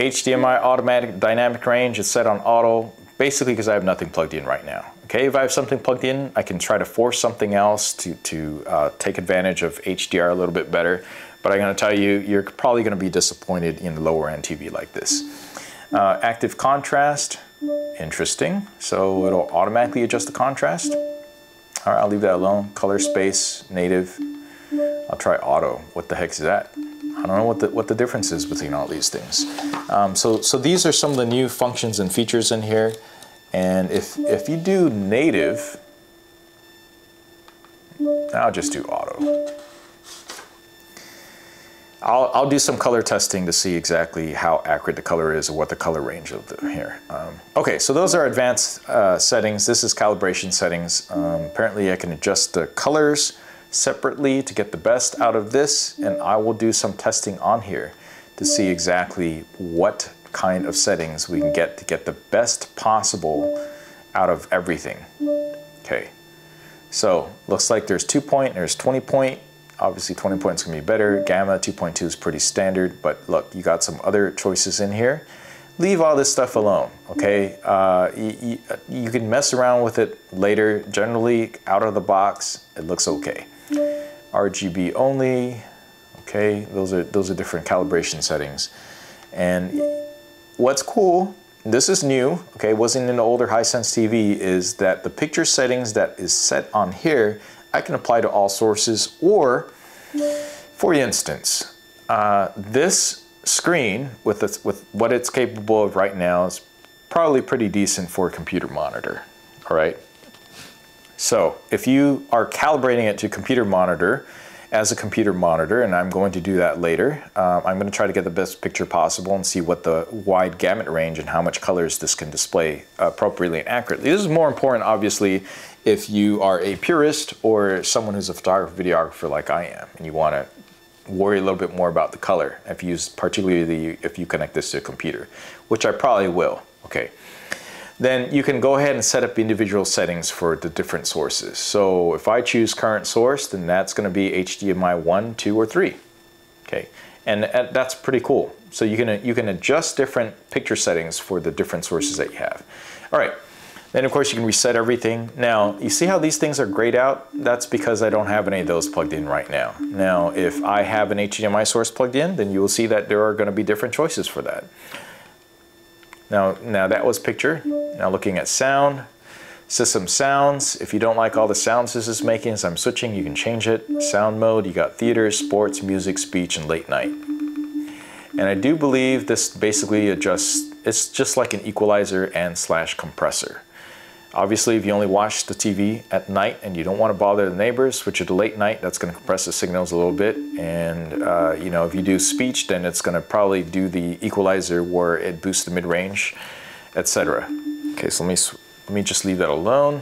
H D M I automatic dynamic range is set on auto, basically because I have nothing plugged in right now. Okay, if I have something plugged in, I can try to force something else to, to uh, take advantage of H D R a little bit better, but I'm gonna tell you, you're probably gonna be disappointed in the lower end T V like this. Uh, active contrast, interesting. So it'll automatically adjust the contrast. All right, I'll leave that alone. Color space, native, I'll try auto. What the heck is that? I don't know what the, what the difference is between all these things. Um, so, so these are some of the new functions and features in here. And if, if you do native, I'll just do auto. I'll, I'll do some color testing to see exactly how accurate the color is or what the color range of the here. Um, okay, so those are advanced uh, settings. This is calibration settings. Um, apparently I can adjust the colors separately to get the best out of this, and I will do some testing on here to see exactly what kind of settings we can get to get the best possible out of everything. Okay, so looks like there's two point, there's twenty point. Obviously twenty point is gonna be better. Gamma two point two is pretty standard, but look, you got some other choices in here. Leave all this stuff alone, okay? Uh, you, you can mess around with it later. Generally, out of the box, it looks okay. R G B only, okay? Those are, those are different calibration settings. And what's cool, this is new, okay? Wasn't in the older Hisense T V, is that the picture settings that is set on here, I can apply to all sources, or for instance, uh, this screen with, this, with what it's capable of right now is probably pretty decent for a computer monitor, all right? So if you are calibrating it to computer monitor as a computer monitor, and I'm going to do that later, um, I'm gonna try to get the best picture possible and see what the wide gamut range and how much colors this can display appropriately and accurately. This is more important, obviously, if you are a purist or someone who's a photographer, videographer like I am, and you wanna worry a little bit more about the color, if you use, particularly if you connect this to a computer, which I probably will, okay. Then you can go ahead and set up individual settings for the different sources. So if I choose current source, then that's gonna be H D M I one, two, or three, okay? And that's pretty cool. So you can, you can adjust different picture settings for the different sources that you have. All right, then of course you can reset everything. Now, you see how these things are grayed out? That's because I don't have any of those plugged in right now. Now, if I have an H D M I source plugged in, then you will see that there are gonna be different choices for that. Now, now that was picture. Now looking at sound, system sounds. If you don't like all the sounds this is making as I'm switching, you can change it. Sound mode, you got theater, sports, music, speech, and late night. And I do believe this basically adjusts, it's just like an equalizer and slash compressor. Obviously, if you only watch the T V at night and you don't want to bother the neighbors, switch it to late night, that's going to compress the signals a little bit. And uh, you know, if you do speech, then it's going to probably do the equalizer where it boosts the mid-range, et cetera. Okay, so let me, let me just leave that alone.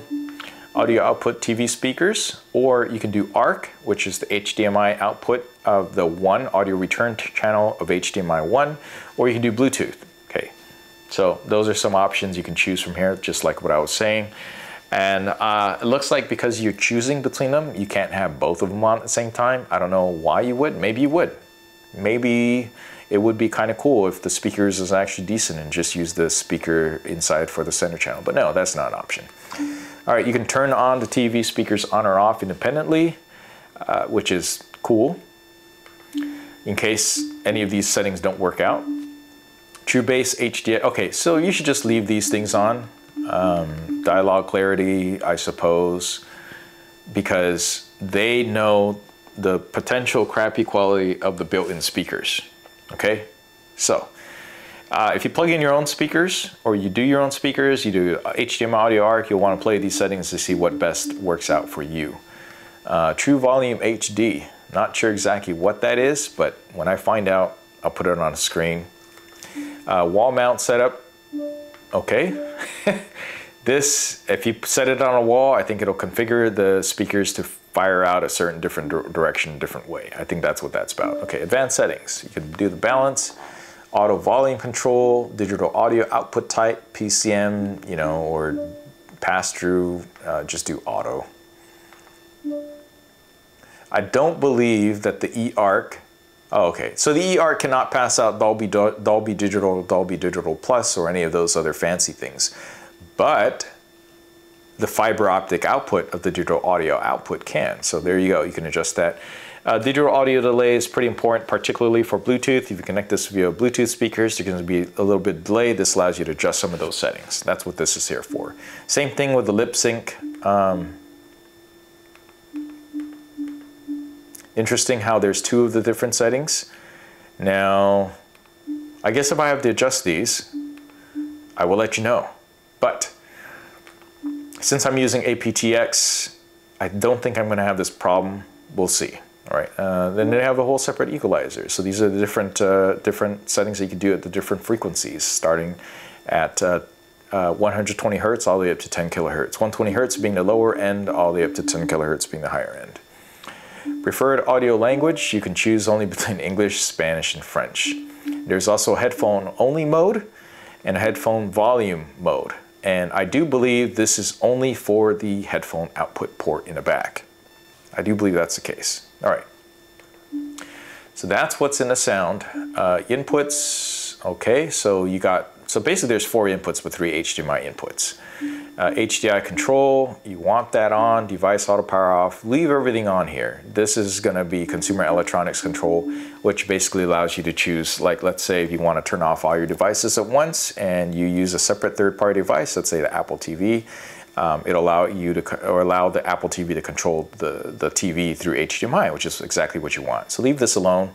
Audio output T V speakers, or you can do A R C, which is the H D M I output of the one audio return channel of H D M I one, or you can do Bluetooth. So those are some options you can choose from here, just like what I was saying. And uh, it looks like because you're choosing between them, you can't have both of them on at the same time. I don't know why you would. Maybe you would. Maybe it would be kind of cool if the speakers is actually decent and just use the speaker inside for the center channel. But no, that's not an option. All right, you can turn on the T V speakers on or off independently, uh, which is cool, in case any of these settings don't work out. True Bass, H D R. Okay, so you should just leave these things on. Um, dialogue clarity, I suppose, because they know the potential crappy quality of the built-in speakers. Okay, so uh, if you plug in your own speakers or you do your own speakers, you do H D M I audio ARC, you'll want to play these settings to see what best works out for you. Uh, True Volume H D, not sure exactly what that is, but when I find out, I'll put it on a screen. Uh, wall mount setup. Okay. This, if you set it on a wall, I think it'll configure the speakers to fire out a certain different direction, different way. I think that's what that's about. Okay, advanced settings. You can do the balance, auto volume control, digital audio output type, P C M, you know, or pass-through, uh, just do auto. I don't believe that the eARC. Oh, okay, so the eARC cannot pass out Dolby, Dolby Digital, Dolby Digital Plus, or any of those other fancy things. But the fiber optic output of the digital audio output can. So there you go, you can adjust that. Uh, digital audio delay is pretty important, particularly for Bluetooth. If you connect this via Bluetooth speakers, they're gonna be a little bit delayed. This allows you to adjust some of those settings. That's what this is here for. Same thing with the lip sync. Um, Interesting how there's two of the different settings. Now, I guess if I have to adjust these, I will let you know. But since I'm using A P T X, I don't think I'm gonna have this problem. We'll see, all right? Uh, then they have a whole separate equalizer. So these are the different, uh, different settings that you can do at the different frequencies, starting at uh, uh, one hundred twenty hertz all the way up to ten kilohertz. one hundred twenty hertz being the lower end, all the way up to ten kilohertz being the higher end. Preferred audio language, you can choose only between English, Spanish, and French. There's also a headphone only mode and a headphone volume mode. And I do believe this is only for the headphone output port in the back. I do believe that's the case. All right. So that's what's in the sound. Uh, inputs, okay, so you got, so basically there's four inputs with three H D M I inputs. Uh, H D I control, you want that on, device auto power off, leave everything on here. This is gonna be consumer electronics control, which basically allows you to choose, like let's say if you wanna turn off all your devices at once and you use a separate third-party device, let's say the Apple T V, um, it'll allow you to, or allow the Apple T V to control the, the T V through H D M I, which is exactly what you want. So leave this alone.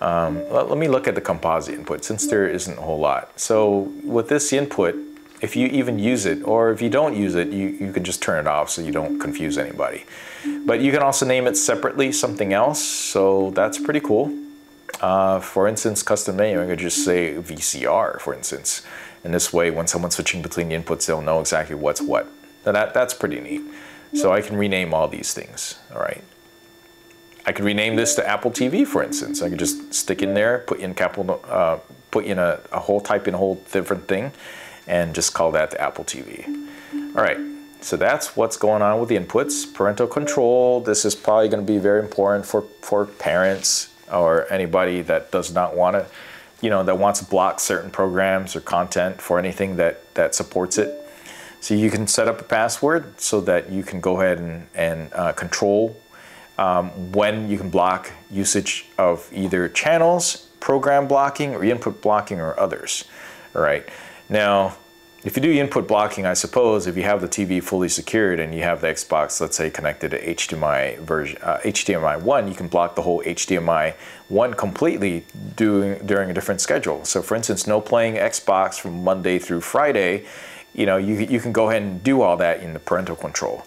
Um, let, let me look at the composite input since there isn't a whole lot. So with this input, if you even use it, or if you don't use it, you, you can just turn it off so you don't confuse anybody. But you can also name it separately something else, so that's pretty cool. Uh, for instance, custom name, I could just say V C R, for instance. And this way, when someone's switching between the inputs, they'll know exactly what's what. Now that, that's pretty neat. So I can rename all these things, all right. I could rename this to Apple T V, for instance. I could just stick in there, put in capital, uh, put in a, a whole, type in a whole different thing, and just call that the Apple T V. All right, so that's what's going on with the inputs. Parental control, this is probably gonna be very important for, for parents or anybody that does not wanna, you know, that wants to block certain programs or content for anything that, that supports it. So you can set up a password so that you can go ahead and, and uh, control um, when you can block usage of either channels, program blocking, or input blocking, or others, all right? Now, if you do input blocking, I suppose, if you have the T V fully secured and you have the Xbox, let's say, connected to H D M I version, uh, H D M I one, you can block the whole H D M I one completely doing, during a different schedule. So for instance, no playing Xbox from Monday through Friday, you know, you, you can go ahead and do all that in the parental control.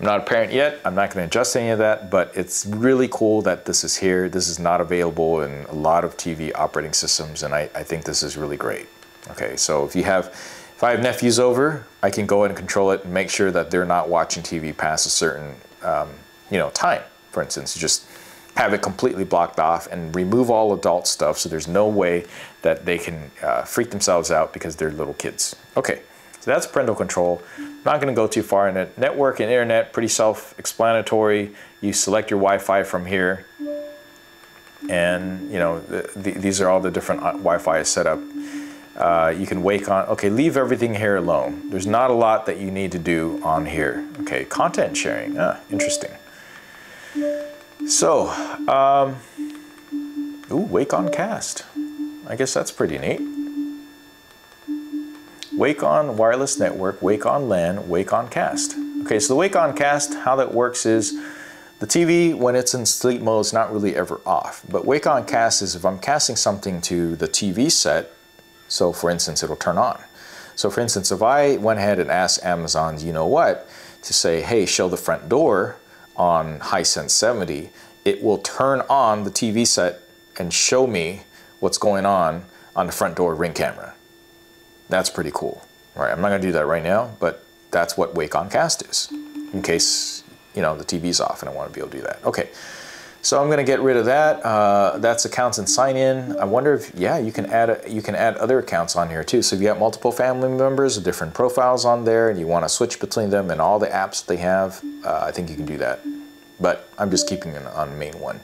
I'm not a parent yet, I'm not gonna adjust any of that, but it's really cool that this is here. This is not available in a lot of T V operating systems, and I, I think this is really great. Okay, so if you have, if I have nephews over, I can go ahead and control it and make sure that they're not watching T V past a certain, um, you know, time, for instance. Just have it completely blocked off and remove all adult stuff so there's no way that they can uh, freak themselves out because they're little kids. Okay, So that's parental control. Not going to go too far in it. Network and internet, pretty self-explanatory. You select your Wi-Fi from here. And you know, the, the, these are all the different Wi-Fi setup. Uh, you can wake on, okay, leave everything here alone. There's not a lot that you need to do on here. Okay, content sharing, ah, interesting. So, um, ooh, Wake on Cast. I guess that's pretty neat. Wake on wireless network, Wake on LAN, Wake on Cast. Okay, so the Wake on Cast, how that works is the T V, when it's in sleep mode, is not really ever off. But Wake on Cast is if I'm casting something to the T V set, so for instance, it'll turn on. So for instance, if I went ahead and asked Amazon, you know what, to say, hey, show the front door on Hisense seventy, it will turn on the T V set and show me what's going on on the front door Ring camera. That's pretty cool, right? I'm not gonna do that right now, but that's what Wake on Cast is, in case you know, the T V's off and I wanna be able to do that. Okay, so I'm gonna get rid of that. Uh, that's accounts and sign in. I wonder if, yeah, you can add a, you can add other accounts on here too. So if you got multiple family members, different profiles on there, and you wanna switch between them and all the apps that they have, uh, I think you can do that. But I'm just keeping it on the main one.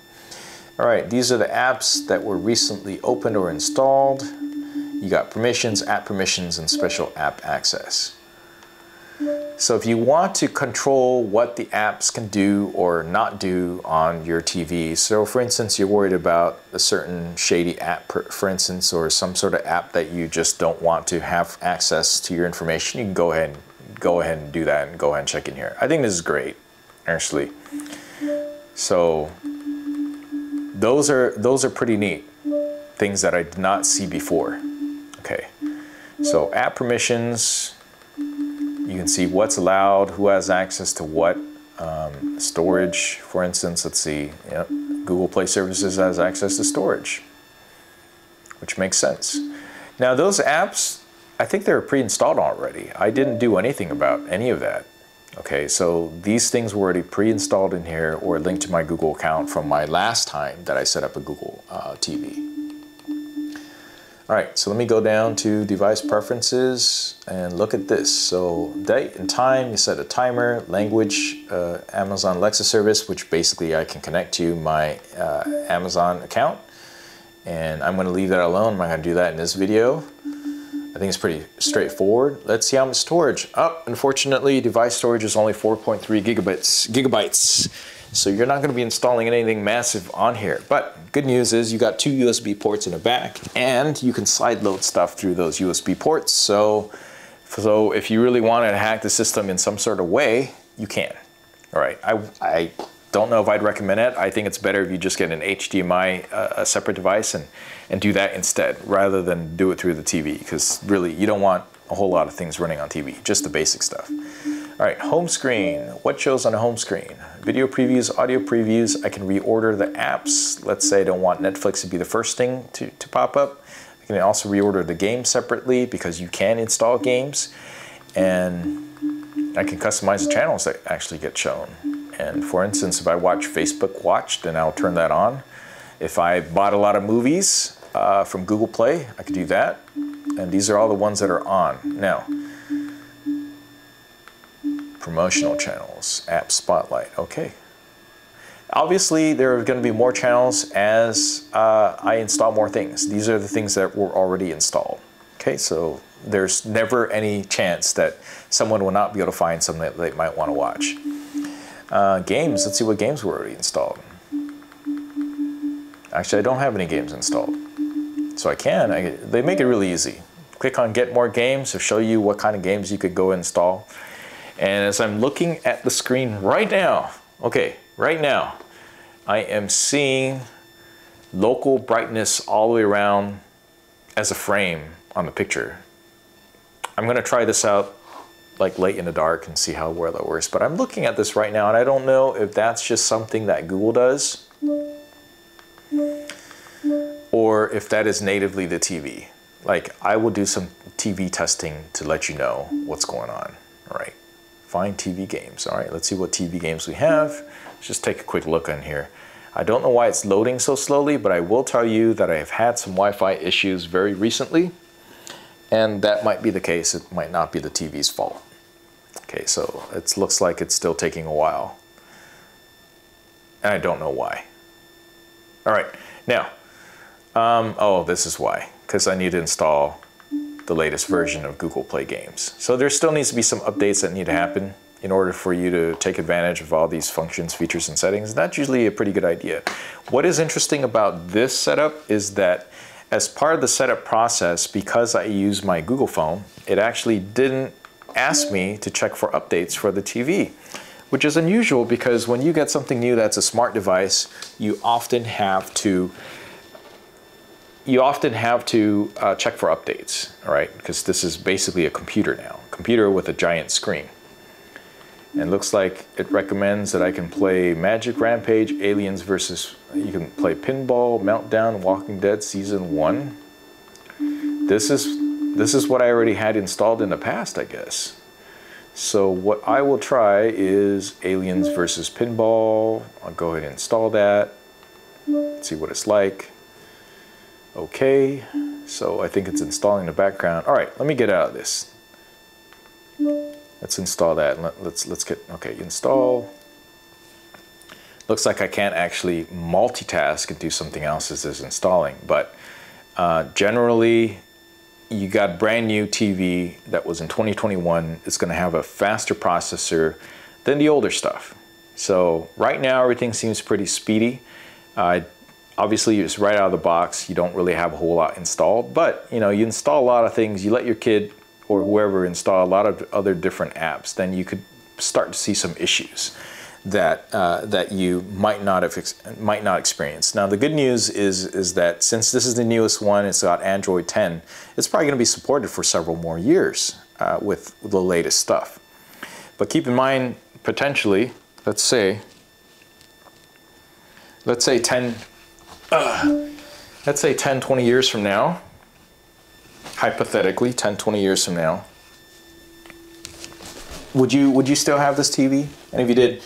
All right, these are the apps that were recently opened or installed. You got permissions, app permissions, and special app access. So if you want to control what the apps can do or not do on your T V, so for instance, you're worried about a certain shady app, for instance, or some sort of app that you just don't want to have access to your information, you can go ahead and, go ahead and do that and go ahead and check in here. I think this is great, actually. So those are, those are pretty neat things that I did not see before. Okay, so app permissions, you can see what's allowed, who has access to what. Um, storage, for instance, let's see, yep. Google Play Services has access to storage, which makes sense. Now those apps, I think they're pre-installed already. I didn't do anything about any of that. Okay, so these things were already pre-installed in here or linked to my Google account from my last time that I set up a Google uh, T V. All right, so let me go down to device preferences and look at this. So date and time, you set a timer, language, uh, Amazon Alexa service, which basically I can connect to my uh, Amazon account. And I'm gonna leave that alone. I'm not gonna do that in this video. I think it's pretty straightforward. Let's see how much storage. Oh, unfortunately, device storage is only four point three gigabytes. gigabytes. So you're not gonna be installing anything massive on here. But good news is you got two U S B ports in the back and you can side load stuff through those U S B ports. So, so if you really wanted to hack the system in some sort of way, you can. All right, I, I don't know if I'd recommend it. I think it's better if you just get an H D M I, uh, a separate device and, and do that instead, rather than do it through the T V, because really you don't want a whole lot of things running on T V, just the basic stuff. All right, home screen. What shows on a home screen? Video previews, audio previews. I can reorder the apps. Let's say I don't want Netflix to be the first thing to, to pop up. I can also reorder the game separately because you can install games. And I can customize the channels that actually get shown. And for instance, if I watch Facebook Watch, then I'll turn that on. If I bought a lot of movies uh, from Google Play, I could do that. And these are all the ones that are on now. Promotional channels, app spotlight, okay. Obviously, there are gonna be more channels as uh, I install more things. These are the things that were already installed. Okay, so there's never any chance that someone will not be able to find something that they might wanna watch. Uh, games, let's see what games were already installed. Actually, I don't have any games installed. So I can, I, they make it really easy. Click on Get More Games to show you what kind of games you could go install. And as I'm looking at the screen right now, okay, right now, I am seeing local brightness all the way around as a frame on the picture. I'm gonna try this out like late in the dark and see how well it works, but I'm looking at this right now and I don't know if that's just something that Google does or if that is natively the T V. Like, I will do some T V testing to let you know what's going on, all right? Find T V games. All right, let's see what T V games we have. Let's just take a quick look on here. I don't know why it's loading so slowly, but I will tell you that I have had some Wi-Fi issues very recently. And that might be the case, it might not be the T V's fault. Okay, so it looks like it's still taking a while. And I don't know why. All right, now, um, oh, this is why, because I need to install the latest version of Google Play Games. So there still needs to be some updates that need to happen in order for you to take advantage of all these functions, features, and settings. And that's usually a pretty good idea. What is interesting about this setup is that as part of the setup process, because I use my Google phone, it actually didn't ask me to check for updates for the T V, which is unusual because when you get something new that's a smart device, you often have to you often have to uh, check for updates, all right? Because this is basically a computer now, computer with a giant screen. And it looks like it recommends that I can play Magic Rampage, Aliens versus, you can play Pinball, Meltdown, Walking Dead Season one. This is, this is what I already had installed in the past, I guess. So what I will try is Aliens versus Pinball. I'll go ahead and install that. Let's see what it's like. Okay, so I think it's installing the background. All right, let me get out of this. Let's install that and let, let's, let's get, okay, install. Looks like I can't actually multitask and do something else as it's installing, but uh, generally you got brand new T V that was in twenty twenty-one. It's gonna have a faster processor than the older stuff. So right now everything seems pretty speedy. Uh, obviously it's right out of the box. You don't really have a whole lot installed, but you know, you install a lot of things, you let your kid or whoever install a lot of other different apps, then you could start to see some issues that uh, that you might not have ex might not experience. Now the good news is is that since this is the newest one, it's got Android ten. It's probably going to be supported for several more years uh, with the latest stuff. But keep in mind, potentially, let's say, let's say ten, uh, let's say ten, twenty years from now. Hypothetically, ten, twenty years from now, would you would you still have this T V? And if you did,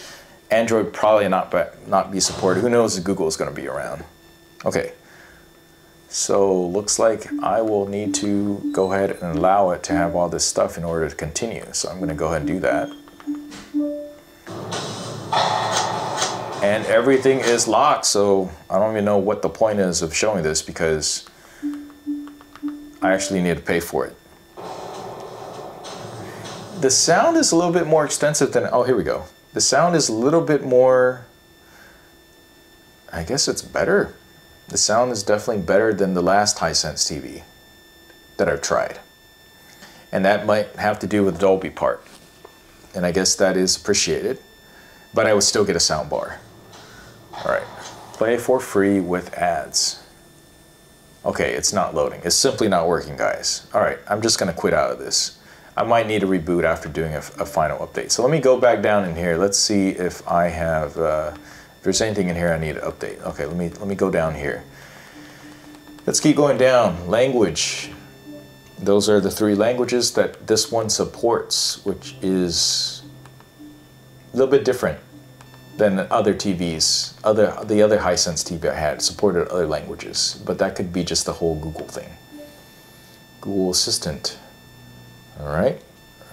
Android probably not be, not be supported. Who knows if Google is going to be around? Okay, so looks like I will need to go ahead and allow it to have all this stuff in order to continue. So I'm going to go ahead and do that. And everything is locked, so I don't even know what the point is of showing this because I actually need to pay for it. The sound is a little bit more extensive than, oh, here we go. The sound is a little bit more, I guess it's better. The sound is definitely better than the last Hisense T V that I've tried. And that might have to do with the Dolby part. And I guess that is appreciated, but I would still get a sound bar. All right, play for free with ads. Okay, it's not loading. It's simply not working, guys. All right, I'm just gonna quit out of this. I might need a reboot after doing a, a final update. So let me go back down in here. Let's see if I have, uh, if there's anything in here I need to update. Okay, let me, let me go down here. Let's keep going down. Language. Those are the three languages that this one supports, which is a little bit different than other T Vs, other the other Hisense T V I had supported other languages, but that could be just the whole Google thing. Google Assistant, all right,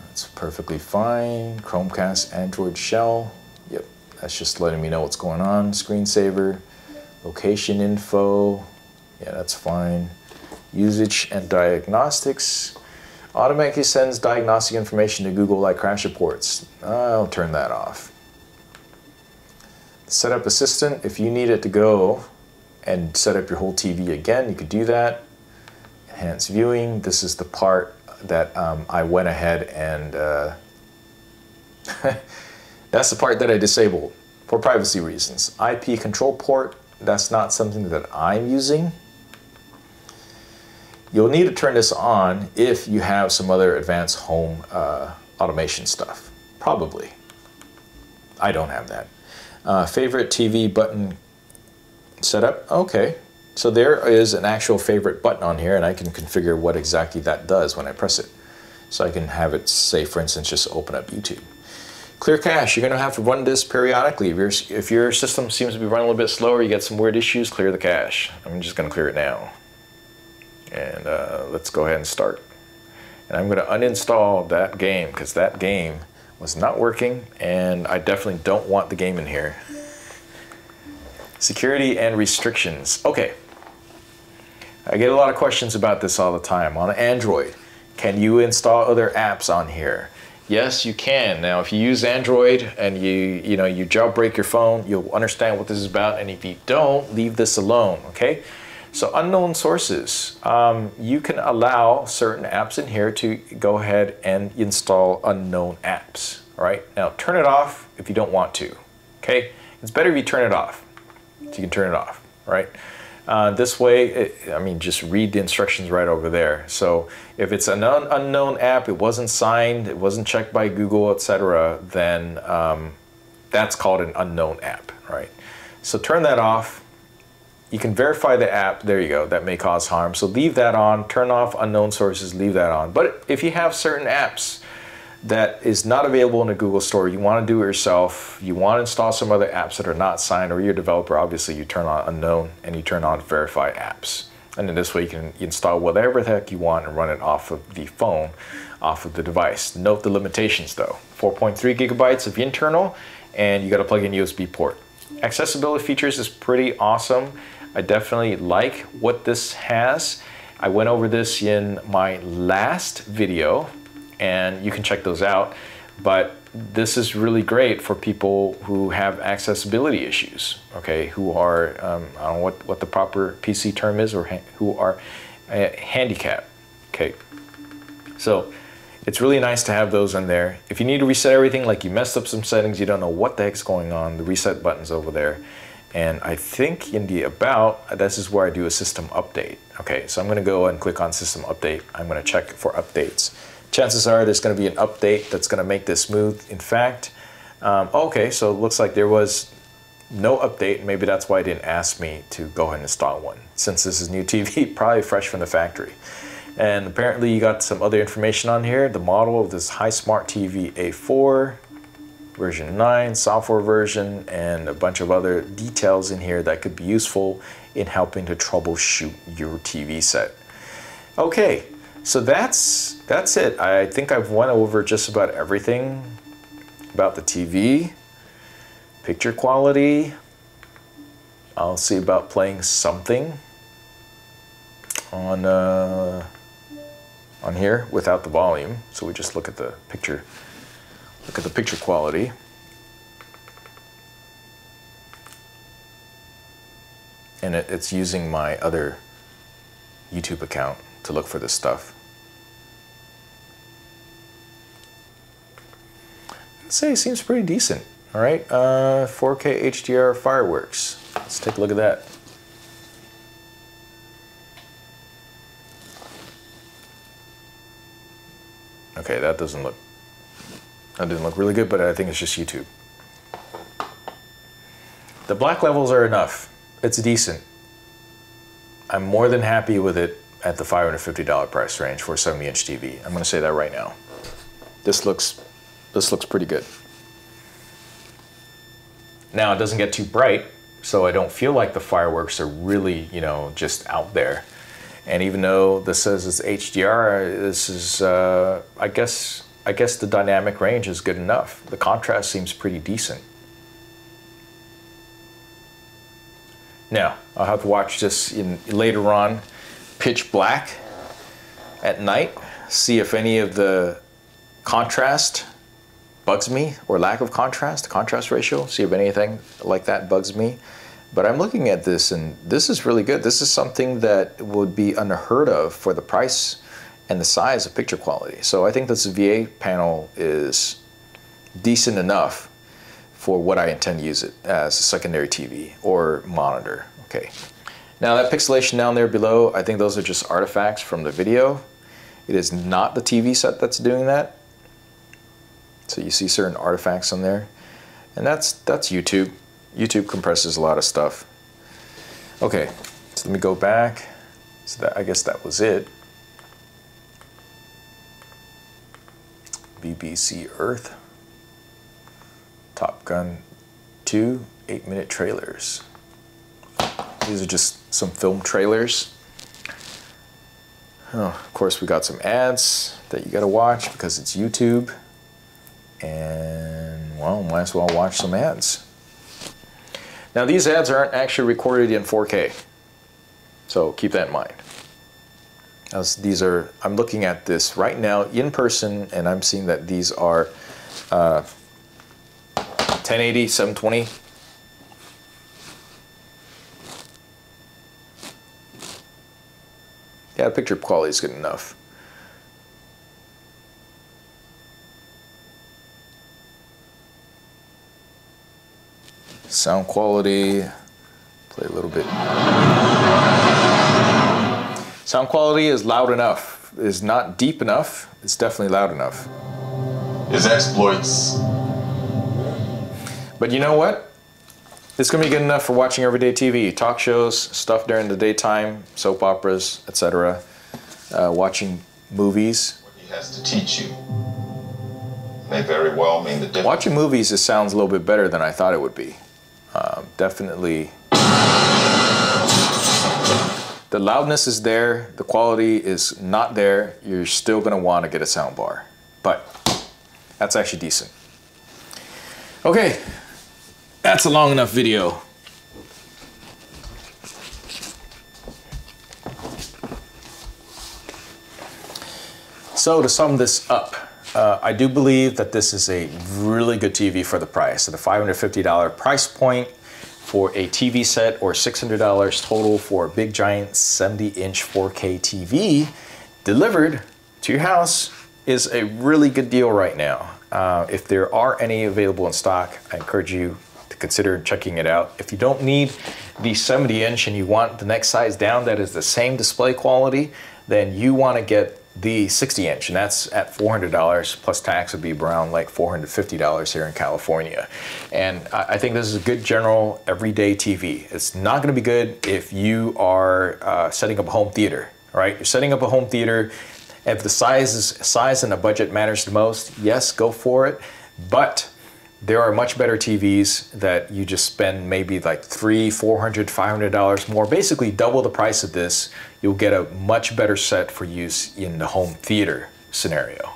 that's perfectly fine. Chromecast, Android Shell, yep, that's just letting me know what's going on. Screensaver, location info, yeah, that's fine. Usage and diagnostics, automatically sends diagnostic information to Google like crash reports. I'll turn that off. Set up assistant, if you needed to go and set up your whole T V again, you could do that. Enhanced viewing, this is the part that um, I went ahead and uh, that's the part that I disabled for privacy reasons. I P control port, that's not something that I'm using. You'll need to turn this on if you have some other advanced home uh, automation stuff, probably. I don't have that. Uh, favorite T V button setup, okay. So there is an actual favorite button on here and I can configure what exactly that does when I press it. So I can have it say, for instance, just open up YouTube. Clear cache, you're gonna have to run this periodically. If, your, if your system seems to be running a little bit slower, you get some weird issues, clear the cache. I'm just gonna clear it now. And uh, let's go ahead and start. and I'm going to uninstall that game because that game was not working and I definitely don't want the game in here. Security and restrictions. Okay. I get a lot of questions about this all the time. On Android, can you install other apps on here? Yes, you can. Now, if you use Android and you, you know, you jailbreak your phone, you'll understand what this is about. And if you don't, leave this alone, okay? So unknown sources. Um, you can allow certain apps in here to go ahead and install unknown apps, all right? Now, turn it off if you don't want to, okay? It's better if you turn it off. So you can turn it off, all right? Uh, this way, it, I mean, just read the instructions right over there. So if it's an un unknown app, it wasn't signed, it wasn't checked by Google, et cetera, then um, that's called an unknown app, right? So turn that off. You can verify the app. There you go. That may cause harm. So leave that on. Turn off unknown sources. Leave that on. But if you have certain apps that is not available in the Google store, you want to do it yourself, you want to install some other apps that are not signed, or your developer, obviously you turn on unknown and you turn on verify apps. And then this way you can install whatever the heck you want and run it off of the phone, off of the device. Note the limitations though, four point three gigabytes of internal, and you got to plug in U S B port. Accessibility features is pretty awesome. I definitely like what this has. I went over this in my last video, and you can check those out, but this is really great for people who have accessibility issues, okay, who are, um, I don't know what, what the proper P C term is, or ha who are uh, handicapped, okay. So it's really nice to have those in there. If you need to reset everything, like you messed up some settings, you don't know what the heck's going on, the reset button's over there. And I think in the about, this is where I do a system update. Okay, so I'm gonna go and click on system update. I'm gonna check for updates. Chances are there's going to be an update that's going to make this smooth. In fact, um, okay, so it looks like there was no update. Maybe that's why it didn't ask me to go ahead and install one. Since this is new T V, probably fresh from the factory. And apparently you got some other information on here. The model of this High Smart T V A four, version nine, software version, and a bunch of other details in here that could be useful in helping to troubleshoot your T V set. Okay. So that's that's it. I think I've went over just about everything about the T V, picture quality. I'll see about playing something on uh, on here without the volume. So we just look at the picture, look at the picture quality. And it, it's using my other YouTube account to look for this stuff. I'd say it seems pretty decent. All right, uh, four K H D R fireworks. Let's take a look at that. Okay, that doesn't look, that didn't look really good, but I think it's just YouTube. The black levels are enough. It's decent. I'm more than happy with it. At the five hundred fifty dollar price range for a seventy inch T V. I'm gonna say that right now. This looks, this looks pretty good. Now it doesn't get too bright, so I don't feel like the fireworks are really, you know, just out there. And even though this says it's H D R, this is, uh, I guess, I guess the dynamic range is good enough. The contrast seems pretty decent. Now, I'll have to watch this in, later on, pitch black at night, see if any of the contrast bugs me, or lack of contrast, contrast ratio, see if anything like that bugs me. But I'm looking at this and this is really good. This is something that would be unheard of for the price and the size of picture quality. So I think this V A panel is decent enough for what I intend to use it as a secondary T V or monitor, okay. Now that pixelation down there below, I think those are just artifacts from the video. It is not the T V set that's doing that. So you see certain artifacts on there. And that's, that's YouTube. YouTube compresses a lot of stuff. Okay, so let me go back. So that, I guess that was it. B B C Earth. Top Gun two, eight minute trailers. These are just some film trailers. Oh, of course, we got some ads that you got to watch because it's YouTube. And, well, might as well watch some ads. Now, these ads aren't actually recorded in four K. So keep that in mind. As these are, I'm looking at this right now in person, and I'm seeing that these are uh, ten eighty, seven twenty. Yeah, picture quality is good enough. Sound quality, play a little bit. Sound quality is loud enough. It's not deep enough. It's definitely loud enough. His exploits. But you know what? It's going to be good enough for watching everyday T V, talk shows, stuff during the daytime, soap operas, et cetera. Uh, watching movies. What he has to teach you may very well mean the difference. Watching movies, it sounds a little bit better than I thought it would be. Um, definitely. The loudness is there, the quality is not there. You're still gonna wanna get a sound bar, but that's actually decent. Okay, that's a long enough video. So to sum this up, uh, I do believe that this is a really good T V for the price. So the five hundred fifty dollar price point for a T V set, or six hundred dollars total for a big giant seventy inch four K T V delivered to your house, is a really good deal right now. Uh, if there are any available in stock, I encourage you to consider checking it out. If you don't need the seventy inch and you want the next size down that is the same display quality, then you want to get the sixty inch, and that's at four hundred dollars, plus tax would be around like four hundred fifty dollars here in California. And I think this is a good general everyday T V. It's not gonna be good if you are uh, setting up a home theater, right? You're setting up a home theater. If the size, is, size and the budget matters the most, yes, go for it. But there are much better T Vs that you just spend maybe like three, four hundred, five hundred dollars more, basically double the price of this. You'll get a much better set for use in the home theater scenario.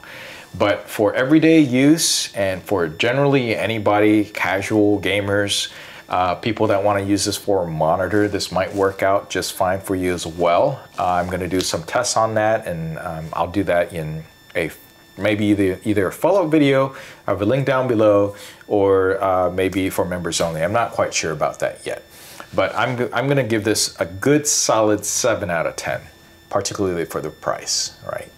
But for everyday use and for generally anybody, casual gamers, uh, people that wanna use this for a monitor, this might work out just fine for you as well. Uh, I'm gonna do some tests on that, and um, I'll do that in a maybe either, either a follow-up video, I have a link down below, or uh, maybe for members only. I'm not quite sure about that yet. But I'm, I'm gonna give this a good solid seven out of ten, particularly for the price, right?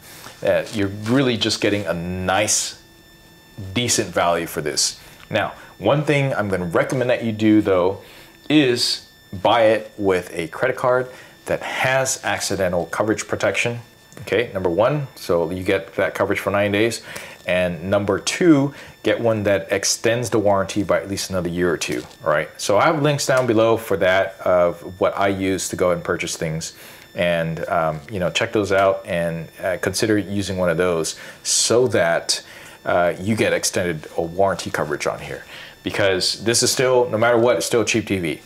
Uh, you're really just getting a nice, decent value for this. Now, one thing I'm gonna recommend that you do though is buy it with a credit card that has accidental coverage protection. Okay, number one, so you get that coverage for nine days. And number two, get one that extends the warranty by at least another year or two, all right? So I have links down below for that of what I use to go and purchase things. And um, you know, check those out and uh, consider using one of those so that uh, you get extended uh, warranty coverage on here. Because this is still, no matter what, it's still a cheap T V.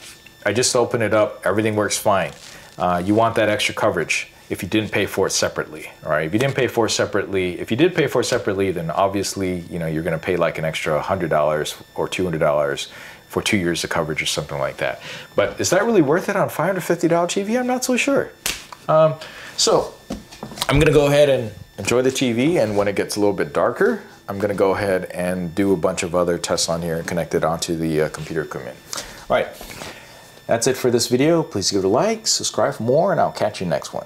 I just opened it up, everything works fine. Uh, you want that extra coverage if you didn't pay for it separately, all right? If you didn't pay for it separately, if you did pay for it separately, then obviously, you know, you're gonna pay like an extra one hundred dollars or two hundred dollars for two years of coverage or something like that. But is that really worth it on five hundred fifty dollar T V? I'm not so sure. Um, so I'm gonna go ahead and enjoy the T V, and when it gets a little bit darker, I'm gonna go ahead and do a bunch of other tests on here and connect it onto the uh, computer equipment. All right, that's it for this video. Please give it a like, subscribe for more, and I'll catch you next one.